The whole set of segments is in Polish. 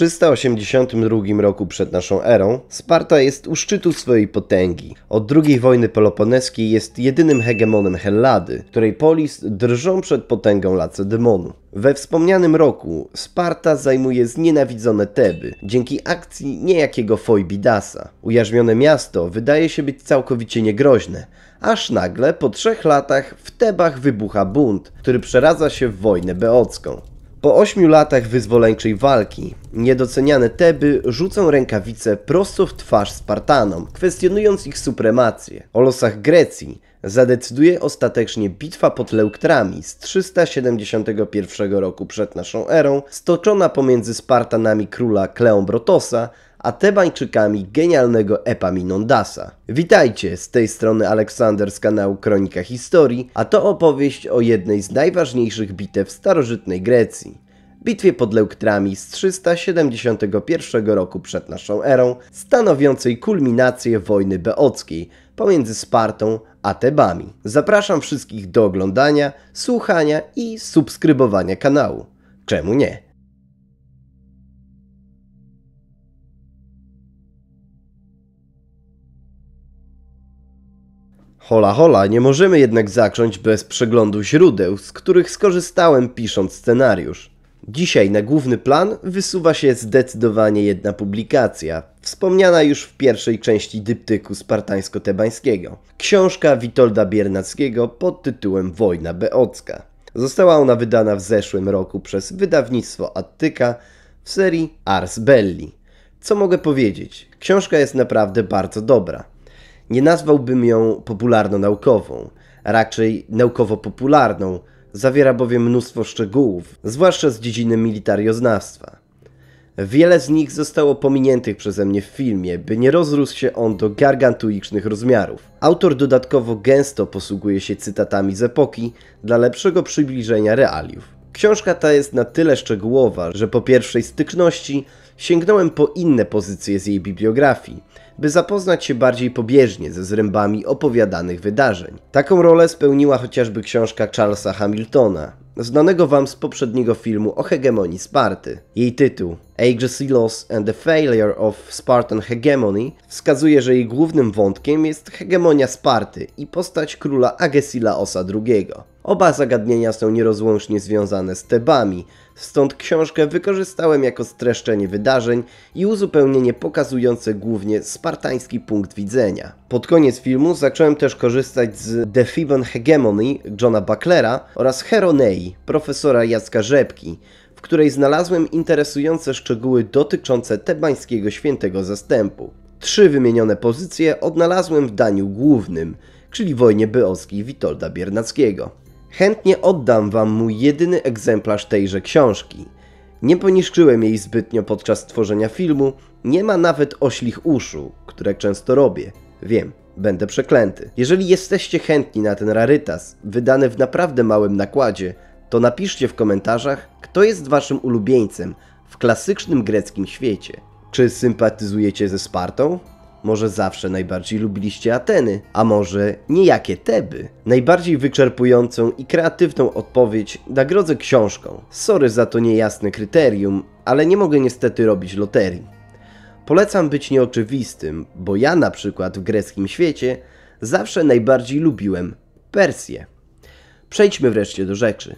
382 roku przed naszą erą Sparta jest u szczytu swojej potęgi. Od II wojny peloponeskiej jest jedynym hegemonem Hellady, której polis drżą przed potęgą Lacedemonu. We wspomnianym roku Sparta zajmuje znienawidzone Teby dzięki akcji niejakiego Foibidasa. Ujarzmione miasto wydaje się być całkowicie niegroźne, aż nagle po 3 latach w Tebach wybucha bunt, który przeradza się w wojnę beocką. Po 8 latach wyzwoleńczej walki niedoceniane Teby rzucą rękawice prosto w twarz Spartanom, kwestionując ich supremację. O losach Grecji zadecyduje ostatecznie bitwa pod Leuktrami z 371 roku przed naszą erą, stoczona pomiędzy Spartanami króla Kleombrotosa a Tebańczykami genialnego Epaminondasa. Witajcie, z tej strony Aleksander z kanału Kronika Historii, a to opowieść o jednej z najważniejszych bitew starożytnej Grecji. Bitwie pod Leuktrami z 371 roku przed naszą erą, stanowiącej kulminację wojny beockiej pomiędzy Spartą a Tebami. Zapraszam wszystkich do oglądania, słuchania i subskrybowania kanału. Czemu nie? Hola hola, nie możemy jednak zacząć bez przeglądu źródeł, z których skorzystałem pisząc scenariusz. Dzisiaj na główny plan wysuwa się zdecydowanie jedna publikacja, wspomniana już w pierwszej części dyptyku spartańsko-tebańskiego. Książka Witolda Biernackiego pod tytułem Wojna beocka. Została ona wydana w zeszłym roku przez wydawnictwo Attyka w serii Ars Belli. Co mogę powiedzieć? Książka jest naprawdę bardzo dobra. Nie nazwałbym ją popularno-naukową, raczej naukowo-popularną, zawiera bowiem mnóstwo szczegółów, zwłaszcza z dziedziny militarioznawstwa. Wiele z nich zostało pominiętych przeze mnie w filmie, by nie rozrósł się on do gargantuicznych rozmiarów. Autor dodatkowo gęsto posługuje się cytatami z epoki dla lepszego przybliżenia realiów. Książka ta jest na tyle szczegółowa, że po pierwszej styczności sięgnąłem po inne pozycje z jej bibliografii, by zapoznać się bardziej pobieżnie ze zrębami opowiadanych wydarzeń. Taką rolę spełniła chociażby książka Charlesa Hamiltona, znanego wam z poprzedniego filmu o hegemonii Sparty. Jej tytuł Agesilaos and the Failure of Spartan Hegemony wskazuje, że jej głównym wątkiem jest hegemonia Sparty i postać króla Agesilaosa II. Oba zagadnienia są nierozłącznie związane z Tebami, stąd książkę wykorzystałem jako streszczenie wydarzeń i uzupełnienie pokazujące głównie spartański punkt widzenia. Pod koniec filmu zacząłem też korzystać z The Theban Hegemony Johna Bucklera oraz Heronei profesora Jacka Rzepki, w której znalazłem interesujące szczegóły dotyczące tebańskiego świętego zastępu. 3 wymienione pozycje odnalazłem w daniu głównym, czyli wojnie beockiej Witolda Biernackiego. Chętnie oddam wam mój jedyny egzemplarz tejże książki. Nie poniszczyłem jej zbytnio podczas tworzenia filmu, nie ma nawet oślich uszu, które często robię. Wiem, będę przeklęty. Jeżeli jesteście chętni na ten rarytas, wydany w naprawdę małym nakładzie, to napiszcie w komentarzach, kto jest waszym ulubieńcem w klasycznym greckim świecie. Czy sympatyzujecie ze Spartą? Może zawsze najbardziej lubiliście Ateny, a może niejakie Teby? Najbardziej wyczerpującą i kreatywną odpowiedź nagrodzę książką. Sorry za to niejasne kryterium, ale nie mogę niestety robić loterii. Polecam być nieoczywistym, bo ja na przykład w greckim świecie zawsze najbardziej lubiłem Persję. Przejdźmy wreszcie do rzeczy.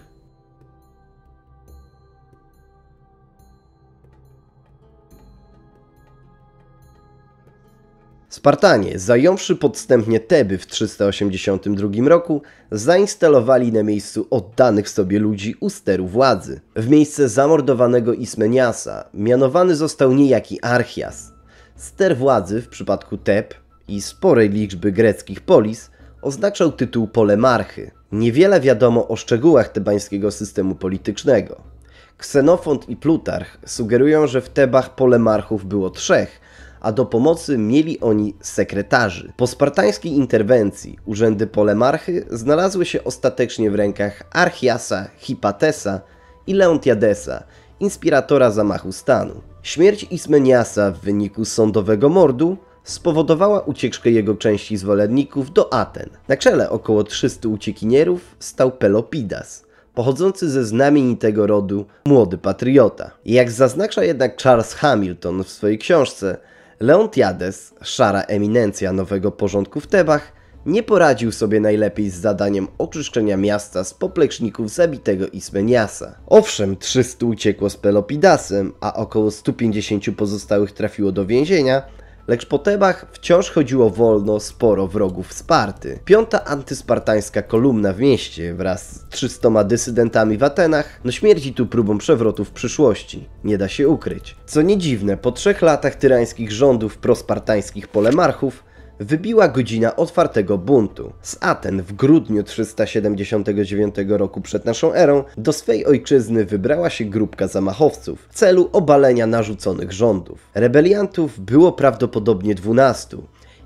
Spartanie, zająwszy podstępnie Teby w 382 roku, zainstalowali na miejscu oddanych sobie ludzi u steru władzy. W miejsce zamordowanego Ismeniasa mianowany został niejaki Archeas. Ster władzy w przypadku Teb i sporej liczby greckich polis oznaczał tytuł polemarchy. Niewiele wiadomo o szczegółach tebańskiego systemu politycznego. Xenofont i Plutarch sugerują, że w Tebach polemarchów było 3, a do pomocy mieli oni sekretarzy. Po spartańskiej interwencji urzędy polemarchy znalazły się ostatecznie w rękach Archeasa, Hipatesa i Leontiadesa, inspiratora zamachu stanu. Śmierć Ismeniasa w wyniku sądowego mordu spowodowała ucieczkę jego części zwolenników do Aten. Na czele około 300 uciekinierów stał Pelopidas, pochodzący ze znamienitego rodu młody patriota. Jak zaznacza jednak Charles Hamilton w swojej książce, Leontiades, szara eminencja nowego porządku w Tebach, nie poradził sobie najlepiej z zadaniem oczyszczenia miasta z popleczników zabitego Ismeniasa. Owszem, 300 uciekło z Pelopidasem, a około 150 pozostałych trafiło do więzienia, lecz po Tebach wciąż chodziło wolno sporo wrogów Sparty. Piąta antyspartańska kolumna w mieście wraz z 300 dysydentami w Atenach no śmierci tu próbą przewrotu w przyszłości. Nie da się ukryć. Co nie dziwne, po 3 latach tyrańskich rządów prospartańskich polemarchów wybiła godzina otwartego buntu. Z Aten w grudniu 379 roku przed naszą erą do swej ojczyzny wybrała się grupka zamachowców w celu obalenia narzuconych rządów. Rebeliantów było prawdopodobnie 12,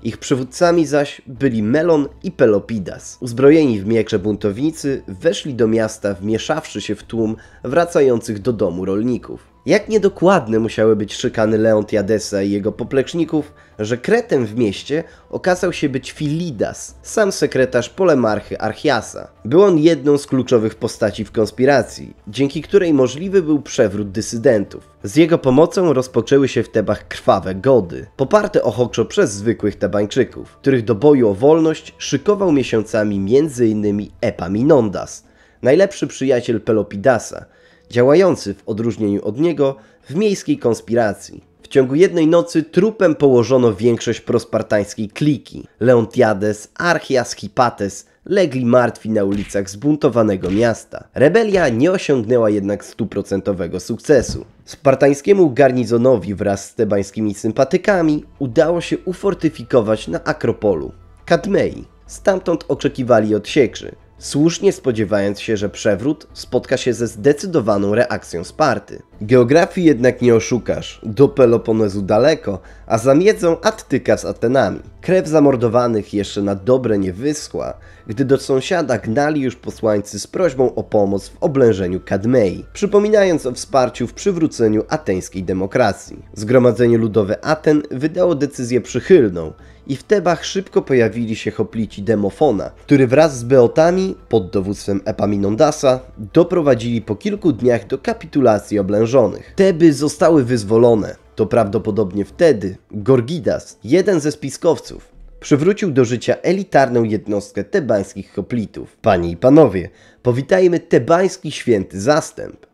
ich przywódcami zaś byli Melon i Pelopidas. Uzbrojeni w miecze buntownicy weszli do miasta, wmieszawszy się w tłum wracających do domu rolników. Jak niedokładne musiały być szykany Leontiadesa i jego popleczników, że kretem w mieście okazał się być Philidas, sam sekretarz polemarchy Archeasa. Był on jedną z kluczowych postaci w konspiracji, dzięki której możliwy był przewrót dysydentów. Z jego pomocą rozpoczęły się w Tebach krwawe gody, poparte ochoczo przez zwykłych Tebańczyków, których do boju o wolność szykował miesiącami m.in. Epaminondas, najlepszy przyjaciel Pelopidasa, działający w odróżnieniu od niego w miejskiej konspiracji. W ciągu jednej nocy trupem położono większość prospartańskiej kliki. Leontiades, Archeas, Hipates legli martwi na ulicach zbuntowanego miasta. Rebelia nie osiągnęła jednak 100-procentowego sukcesu. Spartańskiemu garnizonowi wraz z tebańskimi sympatykami udało się ufortyfikować na Akropolu Kadmei. Stamtąd oczekiwali odsieczy, słusznie spodziewając się, że przewrót spotka się ze zdecydowaną reakcją Sparty. Geografii jednak nie oszukasz, do Peloponezu daleko, a za miedzą Attyka z Atenami. Krew zamordowanych jeszcze na dobre nie wyschła, gdy do sąsiada gnali już posłańcy z prośbą o pomoc w oblężeniu Kadmei, przypominając o wsparciu w przywróceniu ateńskiej demokracji. Zgromadzenie Ludowe Aten wydało decyzję przychylną i w Tebach szybko pojawili się hoplici Demofona, który wraz z Beotami pod dowództwem Epaminondasa doprowadzili po kilku dniach do kapitulacji oblężonych. Teby zostały wyzwolone. To prawdopodobnie wtedy Gorgidas, jeden ze spiskowców, przywrócił do życia elitarną jednostkę tebańskich hoplitów. Panie i panowie, powitajmy tebański święty zastęp.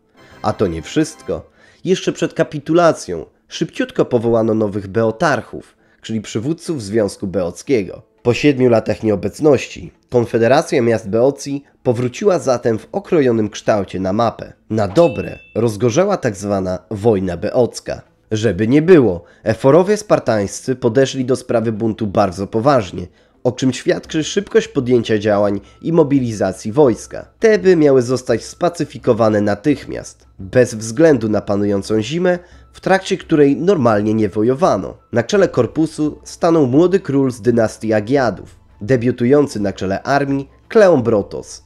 A to nie wszystko. Jeszcze przed kapitulacją szybciutko powołano nowych beotarchów, czyli przywódców Związku Beockiego. Po 7 latach nieobecności Konfederacja Miast Beocji powróciła zatem w okrojonym kształcie na mapę. Na dobre rozgorzała tzw. Wojna Beocka. Żeby nie było, eforowie spartańscy podeszli do sprawy buntu bardzo poważnie, o czym świadczy szybkość podjęcia działań i mobilizacji wojska. Teby miały zostać spacyfikowane natychmiast, bez względu na panującą zimę, w trakcie której normalnie nie wojowano. Na czele korpusu stanął młody król z dynastii Agiadów, debiutujący na czele armii Kleombrotos.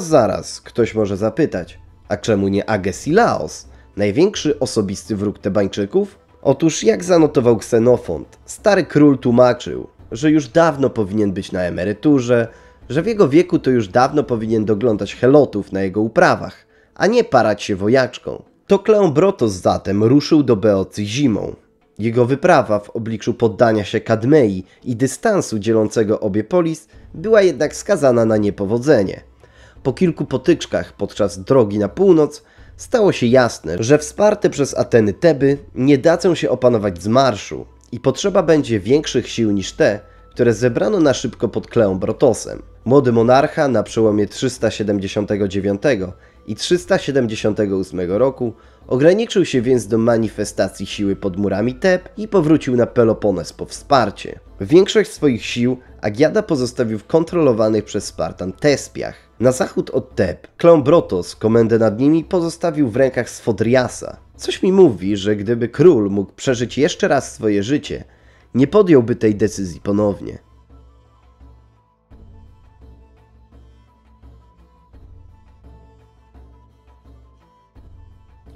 Zaraz, ktoś może zapytać, a czemu nie Agesilaos, największy osobisty wróg Tebańczyków? Otóż jak zanotował Xenofont, stary król tłumaczył, że już dawno powinien być na emeryturze, że w jego wieku to już dawno powinien doglądać helotów na jego uprawach, a nie parać się wojaczką. To Kleombrotos zatem ruszył do Beocji zimą. Jego wyprawa w obliczu poddania się Kadmei i dystansu dzielącego obie polis była jednak skazana na niepowodzenie. Po kilku potyczkach podczas drogi na północ stało się jasne, że wsparte przez Ateny Teby nie dadzą się opanować z marszu i potrzeba będzie większych sił niż te, które zebrano na szybko pod Kleombrotosem. Młody monarcha na przełomie 379 i 378 roku ograniczył się więc do manifestacji siły pod murami Teb i powrócił na Pelopones po wsparcie. Większość swoich sił Agiada pozostawił w kontrolowanych przez Spartan Tespiach. Na zachód od Teb Kleombrotos komendę nad nimi pozostawił w rękach Sfodriasa. Coś mi mówi, że gdyby król mógł przeżyć jeszcze raz swoje życie, nie podjąłby tej decyzji ponownie.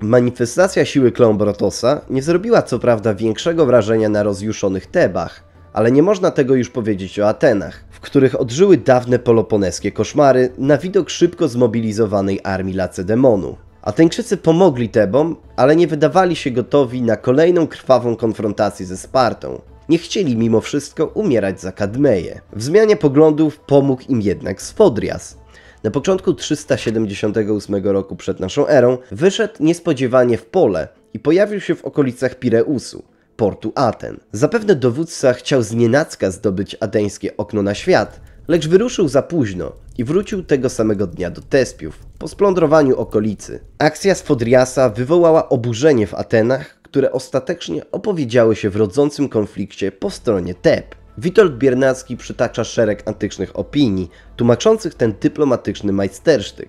Manifestacja siły Kleombrotosa nie zrobiła co prawda większego wrażenia na rozjuszonych Tebach, ale nie można tego już powiedzieć o Atenach, w których odżyły dawne peloponeskie koszmary na widok szybko zmobilizowanej armii Lacedemonu. Ateńczycy pomogli Tebom, ale nie wydawali się gotowi na kolejną krwawą konfrontację ze Spartą. Nie chcieli mimo wszystko umierać za Kadmeję. W zmianie poglądów pomógł im jednak Sfodrias. Na początku 378 roku przed naszą erą wyszedł niespodziewanie w pole i pojawił się w okolicach Pireusu, portu Aten. Zapewne dowódca chciał znienacka zdobyć ateńskie okno na świat, lecz wyruszył za późno i wrócił tego samego dnia do Tespiów, po splądrowaniu okolicy. Akcja Sfodriasa wywołała oburzenie w Atenach, które ostatecznie opowiedziały się w rodzącym konflikcie po stronie Teb. Witold Biernacki przytacza szereg antycznych opinii, tłumaczących ten dyplomatyczny majstersztyk.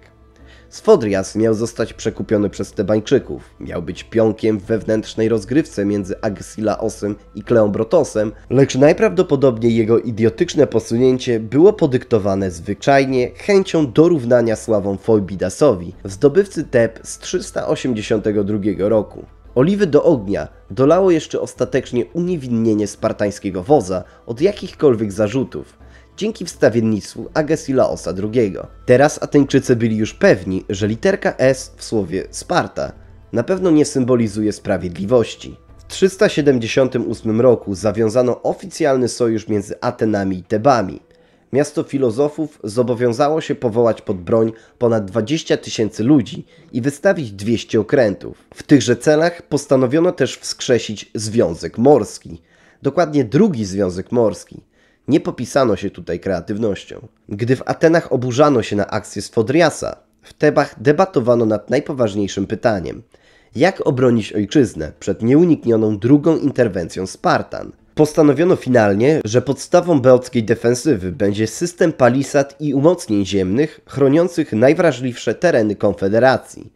Sfodrias miał zostać przekupiony przez Tebańczyków, miał być pionkiem w wewnętrznej rozgrywce między Agesilaosem i Kleombrotosem, lecz najprawdopodobniej jego idiotyczne posunięcie było podyktowane zwyczajnie chęcią dorównania sławą Foibidasowi, zdobywcy Teb z 382 roku. Oliwy do ognia dolało jeszcze ostatecznie uniewinnienie spartańskiego wodza od jakichkolwiek zarzutów, dzięki wstawiennictwu Agesilaosa II. Teraz Ateńczycy byli już pewni, że literka S w słowie Sparta na pewno nie symbolizuje sprawiedliwości. W 378 roku zawiązano oficjalny sojusz między Atenami i Tebami. Miasto filozofów zobowiązało się powołać pod broń ponad 20 000 ludzi i wystawić 200 okrętów. W tychże celach postanowiono też wskrzesić Związek Morski, dokładnie drugi Związek Morski. Nie popisano się tutaj kreatywnością. Gdy w Atenach oburzano się na akcję Sfodriasa, w Tebach debatowano nad najpoważniejszym pytaniem – jak obronić ojczyznę przed nieuniknioną drugą interwencją Spartan? Postanowiono finalnie, że podstawą beockiej defensywy będzie system palisad i umocnień ziemnych chroniących najwrażliwsze tereny Konfederacji.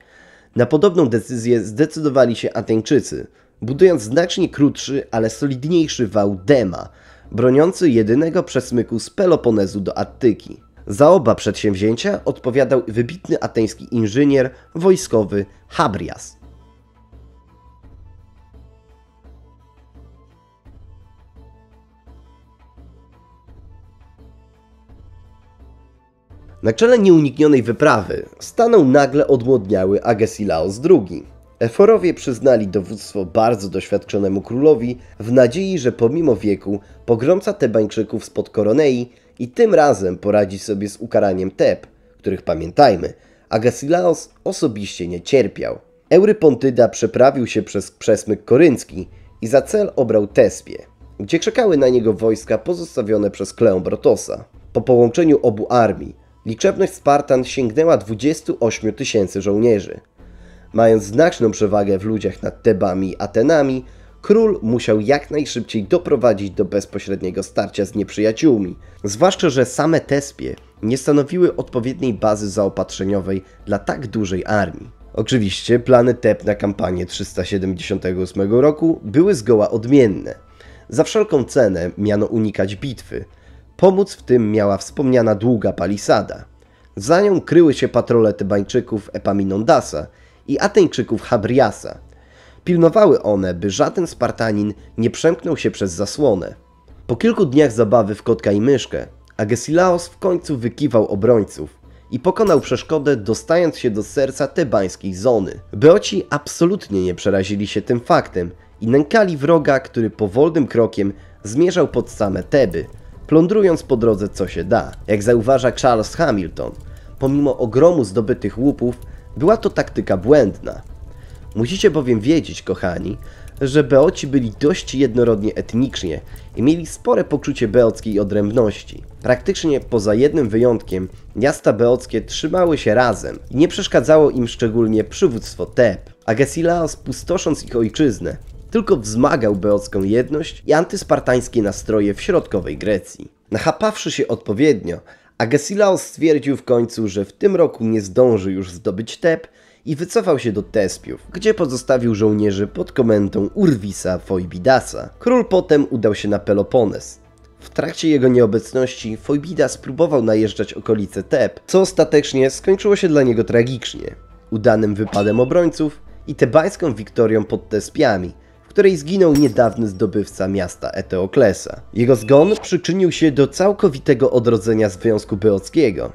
Na podobną decyzję zdecydowali się Ateńczycy, budując znacznie krótszy, ale solidniejszy wał Dema, broniący jedynego przesmyku z Peloponezu do Attyki. Za oba przedsięwzięcia odpowiadał wybitny ateński inżynier wojskowy Chabrias. Na czele nieuniknionej wyprawy stanął nagle odmłodniały Agesilaos II. Eforowie przyznali dowództwo bardzo doświadczonemu królowi w nadziei, że pomimo wieku pogromca Tebańczyków spod Koronei i tym razem poradzi sobie z ukaraniem Teb, których pamiętajmy, Agesilaos osobiście nie cierpiał. Eurypontyda przeprawił się przez przesmyk koryncki i za cel obrał Tespię, gdzie czekały na niego wojska pozostawione przez Kleombrotosa. Po połączeniu obu armii liczebność Spartan sięgnęła 28 000 żołnierzy. Mając znaczną przewagę w ludziach nad Tebami i Atenami, król musiał jak najszybciej doprowadzić do bezpośredniego starcia z nieprzyjaciółmi, zwłaszcza że same Tespie nie stanowiły odpowiedniej bazy zaopatrzeniowej dla tak dużej armii. Oczywiście plany Teb na kampanię 378 roku były zgoła odmienne. Za wszelką cenę miano unikać bitwy. Pomóc w tym miała wspomniana długa palisada. Za nią kryły się patrole Tebańczyków Epaminondasa i Ateńczyków Chabriasa. Pilnowały one, by żaden Spartanin nie przemknął się przez zasłonę. Po kilku dniach zabawy w kotka i myszkę, Agesilaos w końcu wykiwał obrońców i pokonał przeszkodę, dostając się do serca tebańskiej zony. Beoci absolutnie nie przerazili się tym faktem i nękali wroga, który powolnym krokiem zmierzał pod same Teby, plądrując po drodze co się da. Jak zauważa Charles Hamilton, pomimo ogromu zdobytych łupów, była to taktyka błędna. Musicie bowiem wiedzieć, kochani, że Beoci byli dość jednorodnie etnicznie i mieli spore poczucie beockiej odrębności. Praktycznie poza jednym wyjątkiem miasta beockie trzymały się razem i nie przeszkadzało im szczególnie przywództwo Teb. Agesilaos, pustosząc ich ojczyznę, tylko wzmagał beocką jedność i antyspartańskie nastroje w środkowej Grecji. Nachapawszy się odpowiednio, Agesilaos stwierdził w końcu, że w tym roku nie zdąży już zdobyć Teb i wycofał się do Tespiów, gdzie pozostawił żołnierzy pod komendą Urwisa Foibidasa. Król potem udał się na Pelopones. W trakcie jego nieobecności Foibidas próbował najeżdżać okolice Teb, co ostatecznie skończyło się dla niego tragicznie, udanym wypadem obrońców i tebańską wiktorią pod Tespiami, w w której zginął niedawny zdobywca miasta Eteoklesa. Jego zgon przyczynił się do całkowitego odrodzenia Związku Beockiego,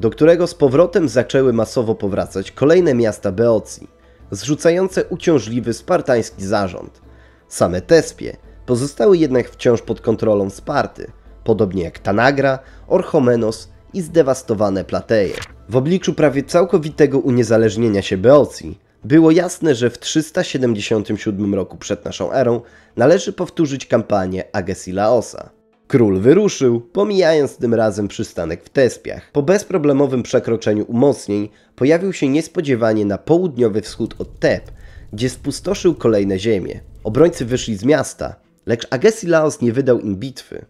do którego z powrotem zaczęły masowo powracać kolejne miasta Beocji, zrzucające uciążliwy spartański zarząd. Same Tespie pozostały jednak wciąż pod kontrolą Sparty, podobnie jak Tanagra, Orchomenos i zdewastowane Plateje. W obliczu prawie całkowitego uniezależnienia się Beocji było jasne, że w 377 roku przed naszą erą należy powtórzyć kampanię Agesilaosa. Król wyruszył, pomijając tym razem przystanek w Tespiach. Po bezproblemowym przekroczeniu umocnień pojawił się niespodziewanie na południowy wschód od Teb, gdzie spustoszył kolejne ziemie. Obrońcy wyszli z miasta, lecz Agesilaos nie wydał im bitwy.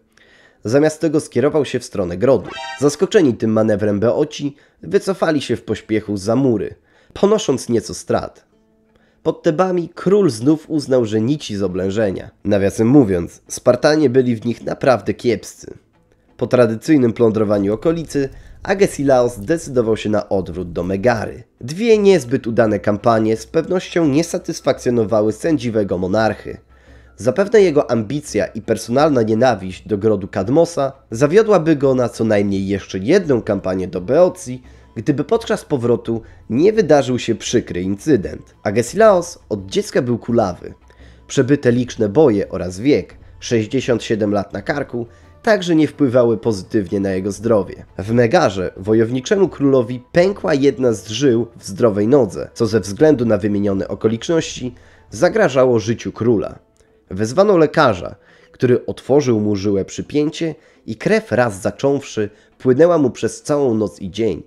Zamiast tego skierował się w stronę Grodu. Zaskoczeni tym manewrem Beoci wycofali się w pośpiechu za mury, ponosząc nieco strat. Pod Tebami król znów uznał, że nici z oblężenia. Nawiasem mówiąc, Spartanie byli w nich naprawdę kiepscy. Po tradycyjnym plądrowaniu okolicy Agesilaos zdecydował się na odwrót do Megary. Dwie niezbyt udane kampanie z pewnością nie satysfakcjonowały sędziwego monarchy. Zapewne jego ambicja i personalna nienawiść do grodu Kadmosa zawiodłaby go na co najmniej jeszcze jedną kampanię do Beocji, gdyby podczas powrotu nie wydarzył się przykry incydent. Agesilaos od dziecka był kulawy. Przebyte liczne boje oraz wiek, 67 lat na karku, także nie wpływały pozytywnie na jego zdrowie. W Megarze wojowniczemu królowi pękła jedna z żył w zdrowej nodze, co ze względu na wymienione okoliczności zagrażało życiu króla. Wezwano lekarza, który otworzył mu żyłę przypięcie i krew raz zacząwszy płynęła mu przez całą noc i dzień.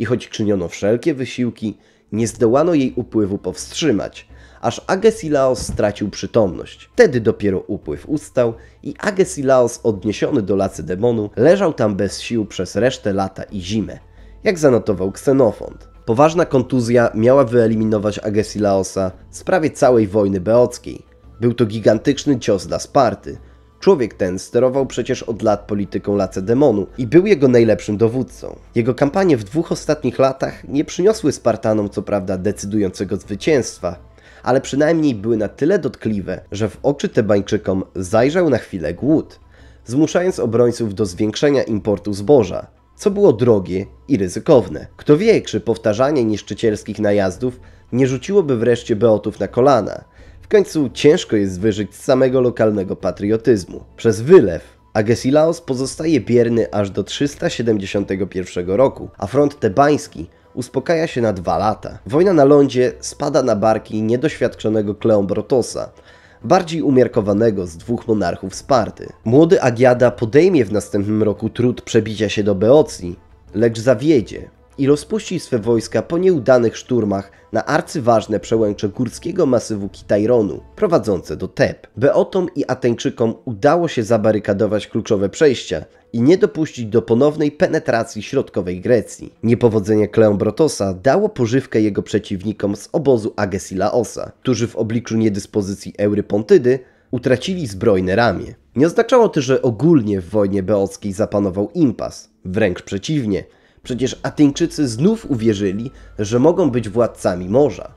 I choć czyniono wszelkie wysiłki, nie zdołano jej upływu powstrzymać, aż Agesilaos stracił przytomność. Wtedy dopiero upływ ustał i Agesilaos, odniesiony do Lacedemonu, leżał tam bez sił przez resztę lata i zimę, jak zanotował Xenofont. Poważna kontuzja miała wyeliminować Agesilaosa z prawie całej wojny beockiej. Był to gigantyczny cios dla Sparty. Człowiek ten sterował przecież od lat polityką Lacedemonu i był jego najlepszym dowódcą. Jego kampanie w dwóch ostatnich latach nie przyniosły Spartanom co prawda decydującego zwycięstwa, ale przynajmniej były na tyle dotkliwe, że w oczy Tebańczykom zajrzał na chwilę głód, zmuszając obrońców do zwiększenia importu zboża, co było drogie i ryzykowne. Kto wie, czy powtarzanie niszczycielskich najazdów nie rzuciłoby wreszcie Beotów na kolana. W końcu ciężko jest wyżyć z samego lokalnego patriotyzmu. Przez wylew Agesilaos pozostaje bierny aż do 371 roku, a front tebański uspokaja się na 2 lata. Wojna na lądzie spada na barki niedoświadczonego Kleombrotosa, bardziej umiarkowanego z dwóch monarchów Sparty. Młody Agiada podejmie w następnym roku trud przebicia się do Beocji, lecz zawiedzie i rozpuści swe wojska po nieudanych szturmach na arcyważne przełęcze górskiego masywu Kitajronu, prowadzące do Teb. Beotom i Ateńczykom udało się zabarykadować kluczowe przejścia i nie dopuścić do ponownej penetracji środkowej Grecji. Niepowodzenie Kleombrotosa dało pożywkę jego przeciwnikom z obozu Agesilaosa, którzy w obliczu niedyspozycji Eurypontydy utracili zbrojne ramię. Nie oznaczało to, że ogólnie w wojnie beockiej zapanował impas. Wręcz przeciwnie. Przecież Ateńczycy znów uwierzyli, że mogą być władcami morza.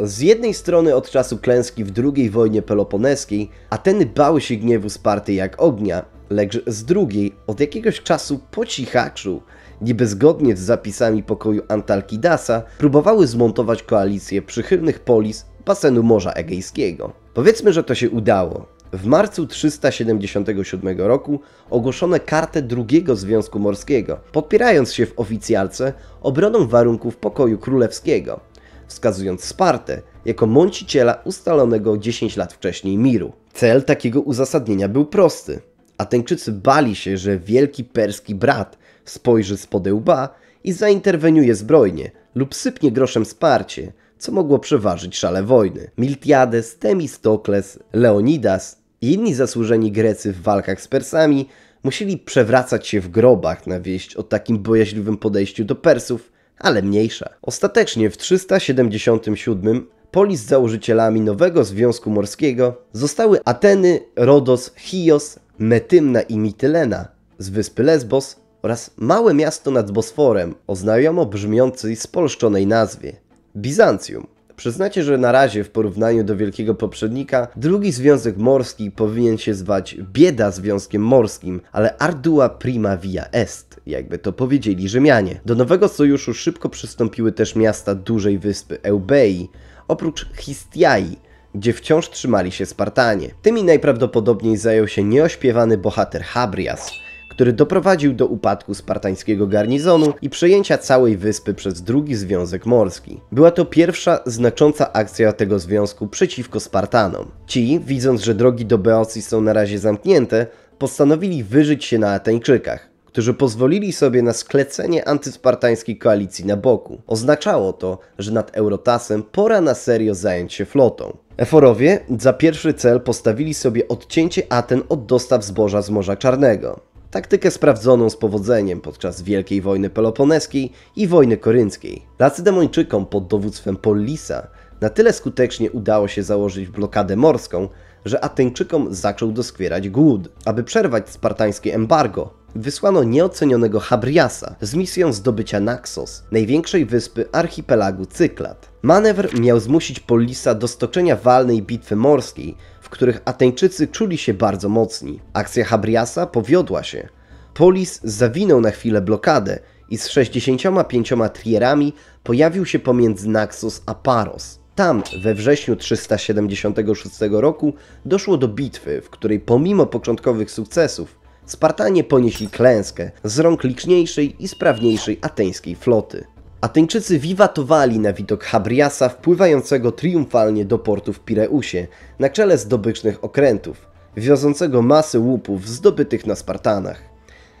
Z jednej strony od czasu klęski w II wojnie peloponeskiej Ateny bały się gniewu Sparty jak ognia, lecz z drugiej od jakiegoś czasu po cichaczu, niby zgodnie z zapisami pokoju Antalkidasa, próbowały zmontować koalicję przychylnych polis basenu Morza Egejskiego. Powiedzmy, że to się udało. W marcu 377 roku ogłoszono kartę drugiego Związku Morskiego, podpierając się w oficjalce obroną warunków pokoju królewskiego, wskazując Spartę jako mąciciela ustalonego 10 lat wcześniej miru. Cel takiego uzasadnienia był prosty. Ateńczycy bali się, że wielki perski brat spojrzy spod łba i zainterweniuje zbrojnie lub sypnie groszem Sparcie, co mogło przeważyć szale wojny. Miltiades, Temistokles, Leonidas i inni zasłużeni Grecy w walkach z Persami musieli przewracać się w grobach na wieść o takim bojaźliwym podejściu do Persów, ale mniejsza. Ostatecznie w 377 polis założycielami nowego Związku Morskiego zostały Ateny, Rodos, Chios, Metymna i Mitylena z wyspy Lesbos oraz małe miasto nad Bosforem o znajomo brzmiącej spolszczonej nazwie – Bizancjum. Przyznacie, że na razie w porównaniu do wielkiego poprzednika drugi związek morski powinien się zwać bieda związkiem morskim, ale ardua prima via est, jakby to powiedzieli Rzymianie. Do nowego sojuszu szybko przystąpiły też miasta dużej wyspy Eubei, oprócz Histiai, gdzie wciąż trzymali się Spartanie. Tymi najprawdopodobniej zajął się nieośpiewany bohater Chabrias, który doprowadził do upadku spartańskiego garnizonu i przejęcia całej wyspy przez drugi związek morski. Była to pierwsza znacząca akcja tego związku przeciwko Spartanom. Ci, widząc, że drogi do Beocji są na razie zamknięte, postanowili wyżyć się na Ateńczykach, którzy pozwolili sobie na sklecenie antyspartańskiej koalicji na boku. Oznaczało to, że nad Eurotasem pora na serio zająć się flotą. Eforowie za pierwszy cel postawili sobie odcięcie Aten od dostaw zboża z Morza Czarnego. Taktykę sprawdzoną z powodzeniem podczas Wielkiej Wojny Peloponeskiej i Wojny Korynckiej. Lacedemończykom pod dowództwem Pollisa na tyle skutecznie udało się założyć blokadę morską, że Ateńczykom zaczął doskwierać głód. Aby przerwać spartańskie embargo, wysłano nieocenionego Chabriasa z misją zdobycia Naxos, największej wyspy archipelagu Cyklad. Manewr miał zmusić Pollisa do stoczenia walnej bitwy morskiej, w których Ateńczycy czuli się bardzo mocni. Akcja Chabriasa powiodła się. Polis zawinął na chwilę blokadę i z 65 trierami pojawił się pomiędzy Naxos a Paros. Tam we wrześniu 376 roku doszło do bitwy, w której pomimo początkowych sukcesów Spartanie ponieśli klęskę z rąk liczniejszej i sprawniejszej ateńskiej floty. Ateńczycy wiwatowali na widok Chabriasa wpływającego triumfalnie do portu w Pireusie na czele zdobycznych okrętów, wiozącego masę łupów zdobytych na Spartanach.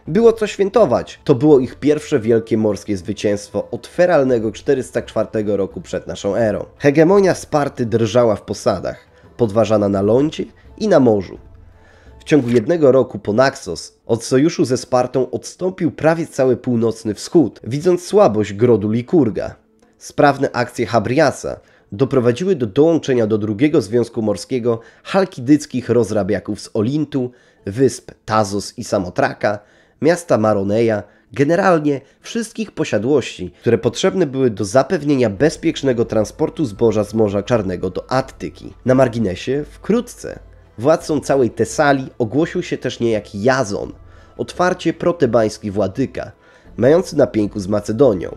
Było co świętować, to było ich pierwsze wielkie morskie zwycięstwo od feralnego 404 roku przed naszą erą. Hegemonia Sparty drżała w posadach, podważana na lądzie i na morzu. W ciągu jednego roku po Naxos od sojuszu ze Spartą odstąpił prawie cały północny wschód, widząc słabość grodu Likurga. Sprawne akcje Chabriasa doprowadziły do dołączenia do drugiego związku morskiego chalkidyckich rozrabiaków z Olintu, wysp Tazos i Samotraka, miasta Maroneja, generalnie wszystkich posiadłości, które potrzebne były do zapewnienia bezpiecznego transportu zboża z Morza Czarnego do Attyki. Na marginesie wkrótce władcą całej Tesalii ogłosił się też niejaki Jazon, otwarcie protebański władyka, mający na pieńku z Macedonią.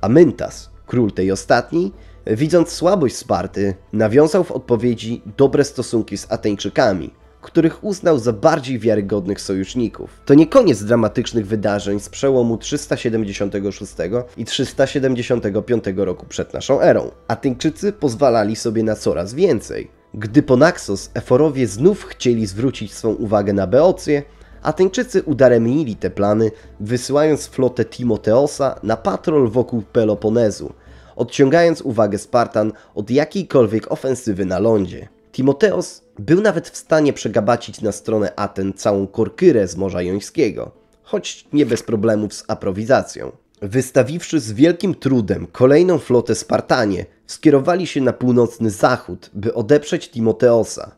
Amentas, król tej ostatniej, widząc słabość Sparty, nawiązał w odpowiedzi dobre stosunki z Ateńczykami, których uznał za bardziej wiarygodnych sojuszników. To nie koniec dramatycznych wydarzeń z przełomu 376 i 375 roku przed naszą erą. Ateńczycy pozwalali sobie na coraz więcej. Gdy po Naxos Eforowie znów chcieli zwrócić swą uwagę na Beocję, Ateńczycy udaremnili te plany, wysyłając flotę Timoteosa na patrol wokół Peloponezu, odciągając uwagę Spartan od jakiejkolwiek ofensywy na lądzie. Timoteos był nawet w stanie przegabacić na stronę Aten całą Korkyrę z Morza Jońskiego, choć nie bez problemów z aprowizacją. Wystawiwszy z wielkim trudem kolejną flotę Spartanie, skierowali się na północny zachód, by odeprzeć Timoteosa.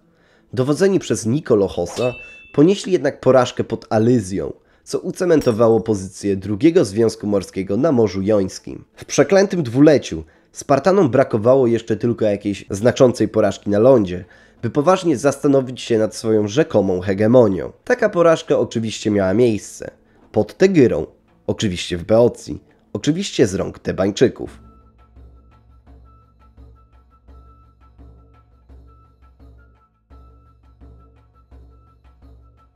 Dowodzeni przez Nikolochosa ponieśli jednak porażkę pod Alyzją, co ucementowało pozycję drugiego związku morskiego na Morzu Jońskim. W przeklętym dwuleciu Spartanom brakowało jeszcze tylko jakiejś znaczącej porażki na lądzie, by poważnie zastanowić się nad swoją rzekomą hegemonią. Taka porażka oczywiście miała miejsce. Pod Tegyrą, oczywiście w Beocji, oczywiście z rąk Tebańczyków.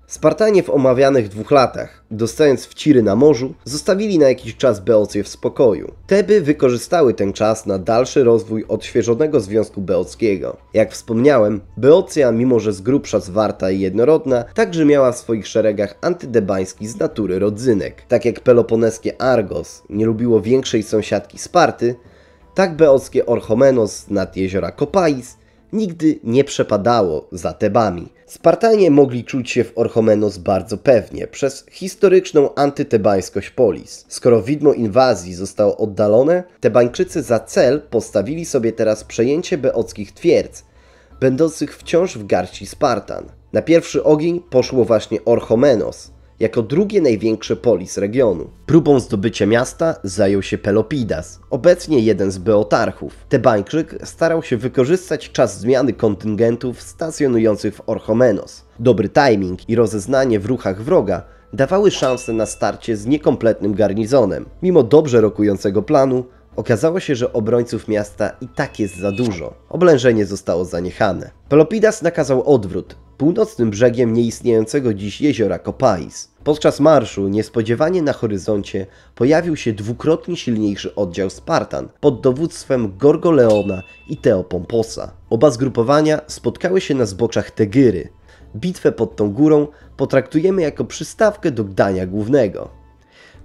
Spartanie w omawianych 2 latach, dostając wciry na morzu, zostawili na jakiś czas Beocję w spokoju. Teby wykorzystały ten czas na dalszy rozwój odświeżonego Związku Beockiego. Jak wspomniałem, Beocja, mimo że z grubsza zwarta i jednorodna, także miała w swoich szeregach antydebański z natury rodzynek. Tak jak peloponeskie Argos nie lubiło większej sąsiadki Sparty, tak beockie Orchomenos nad jeziora Kopais nigdy nie przepadało za Tebami. Spartanie mogli czuć się w Orchomenos bardzo pewnie przez historyczną antytebańskość polis. Skoro widmo inwazji zostało oddalone, Tebańczycy za cel postawili sobie teraz przejęcie beockich twierdz, będących wciąż w garści Spartan. Na pierwszy ogień poszło właśnie Orchomenos, jako drugie największe polis regionu. Próbą zdobycia miasta zajął się Pelopidas, obecnie jeden z beotarchów. Tebańczyk starał się wykorzystać czas zmiany kontyngentów stacjonujących w Orchomenos. Dobry timing i rozeznanie w ruchach wroga dawały szansę na starcie z niekompletnym garnizonem. Mimo dobrze rokującego planu, okazało się, że obrońców miasta i tak jest za dużo. Oblężenie zostało zaniechane. Pelopidas nakazał odwrót północnym brzegiem nieistniejącego dziś jeziora Kopais. Podczas marszu niespodziewanie na horyzoncie pojawił się dwukrotnie silniejszy oddział Spartan pod dowództwem Gorgoleona i Teopomposa. Oba zgrupowania spotkały się na zboczach Tegiry. Bitwę pod tą górą potraktujemy jako przystawkę do Gdania Głównego.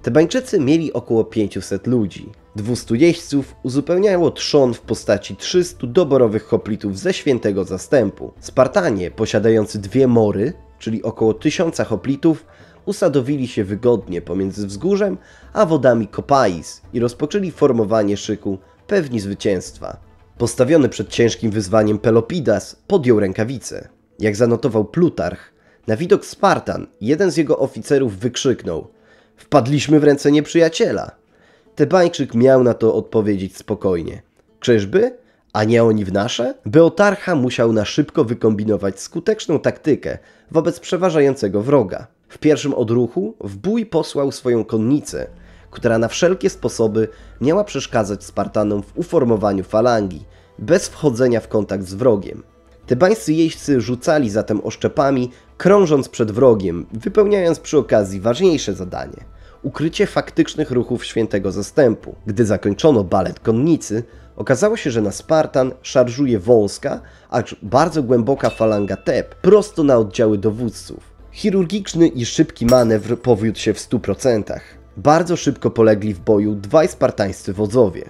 Tebańczycy mieli około 500 ludzi. 200 jeźdźców uzupełniało trzon w postaci 300 doborowych hoplitów ze świętego zastępu. Spartanie, posiadający dwie mory, czyli około 1000 hoplitów, usadowili się wygodnie pomiędzy wzgórzem a wodami Kopais i rozpoczęli formowanie szyku pewni zwycięstwa. Postawiony przed ciężkim wyzwaniem Pelopidas podjął rękawice. Jak zanotował Plutarch, na widok Spartan jeden z jego oficerów wykrzyknął: „Wpadliśmy w ręce nieprzyjaciela”. Tebańczyk miał na to odpowiedzieć spokojnie: „Czyżby? A nie oni w nasze?” Beotarcha musiał na szybko wykombinować skuteczną taktykę wobec przeważającego wroga. W pierwszym odruchu w bój posłał swoją konnicę, która na wszelkie sposoby miała przeszkadzać Spartanom w uformowaniu falangi, bez wchodzenia w kontakt z wrogiem. Tebańscy jeźdźcy rzucali zatem oszczepami, krążąc przed wrogiem, wypełniając przy okazji ważniejsze zadanie: ukrycie faktycznych ruchów świętego zastępu. Gdy zakończono balet konnicy, okazało się, że na Spartan szarżuje wąska, acz bardzo głęboka falanga Teb prosto na oddziały dowódców. Chirurgiczny i szybki manewr powiódł się w 100%. Bardzo szybko polegli w boju dwaj spartańscy wodzowie.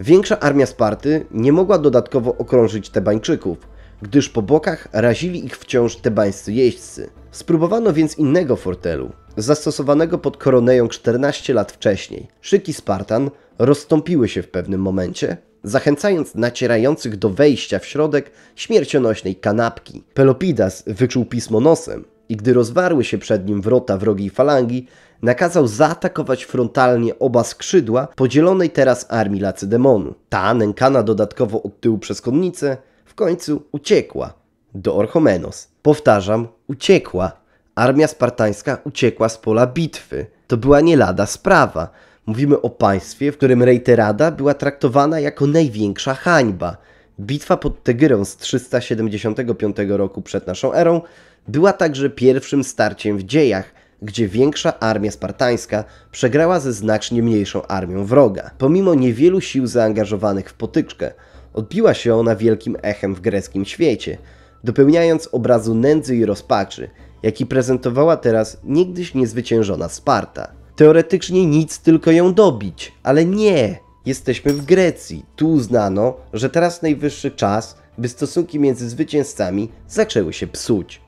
Większa armia Sparty nie mogła dodatkowo okrążyć Tebańczyków, gdyż po bokach razili ich wciąż tebańscy jeźdźcy. Spróbowano więc innego fortelu, zastosowanego pod Koroneją 14 lat wcześniej. Szyki Spartan rozstąpiły się w pewnym momencie, zachęcając nacierających do wejścia w środek śmiercionośnej kanapki. Pelopidas wyczuł pismo nosem i gdy rozwarły się przed nim wrota wrogiej falangi, nakazał zaatakować frontalnie oba skrzydła podzielonej teraz armii Lacedemonu. Ta, nękana dodatkowo od tyłu przez konnicę, w końcu uciekła do Orchomenos. Powtarzam, uciekła. Armia spartańska uciekła z pola bitwy. To była nie lada sprawa. Mówimy o państwie, w którym rejterada była traktowana jako największa hańba. Bitwa pod Tegyrą z 375 roku przed naszą erą była także pierwszym starciem w dziejach, gdzie większa armia spartańska przegrała ze znacznie mniejszą armią wroga. Pomimo niewielu sił zaangażowanych w potyczkę, odbiła się ona wielkim echem w greckim świecie, dopełniając obrazu nędzy i rozpaczy, jaki prezentowała teraz niegdyś niezwyciężona Sparta. Teoretycznie nic, tylko ją dobić, ale nie! Jesteśmy w Grecji. Tu uznano, że teraz najwyższy czas, by stosunki między zwycięzcami zaczęły się psuć.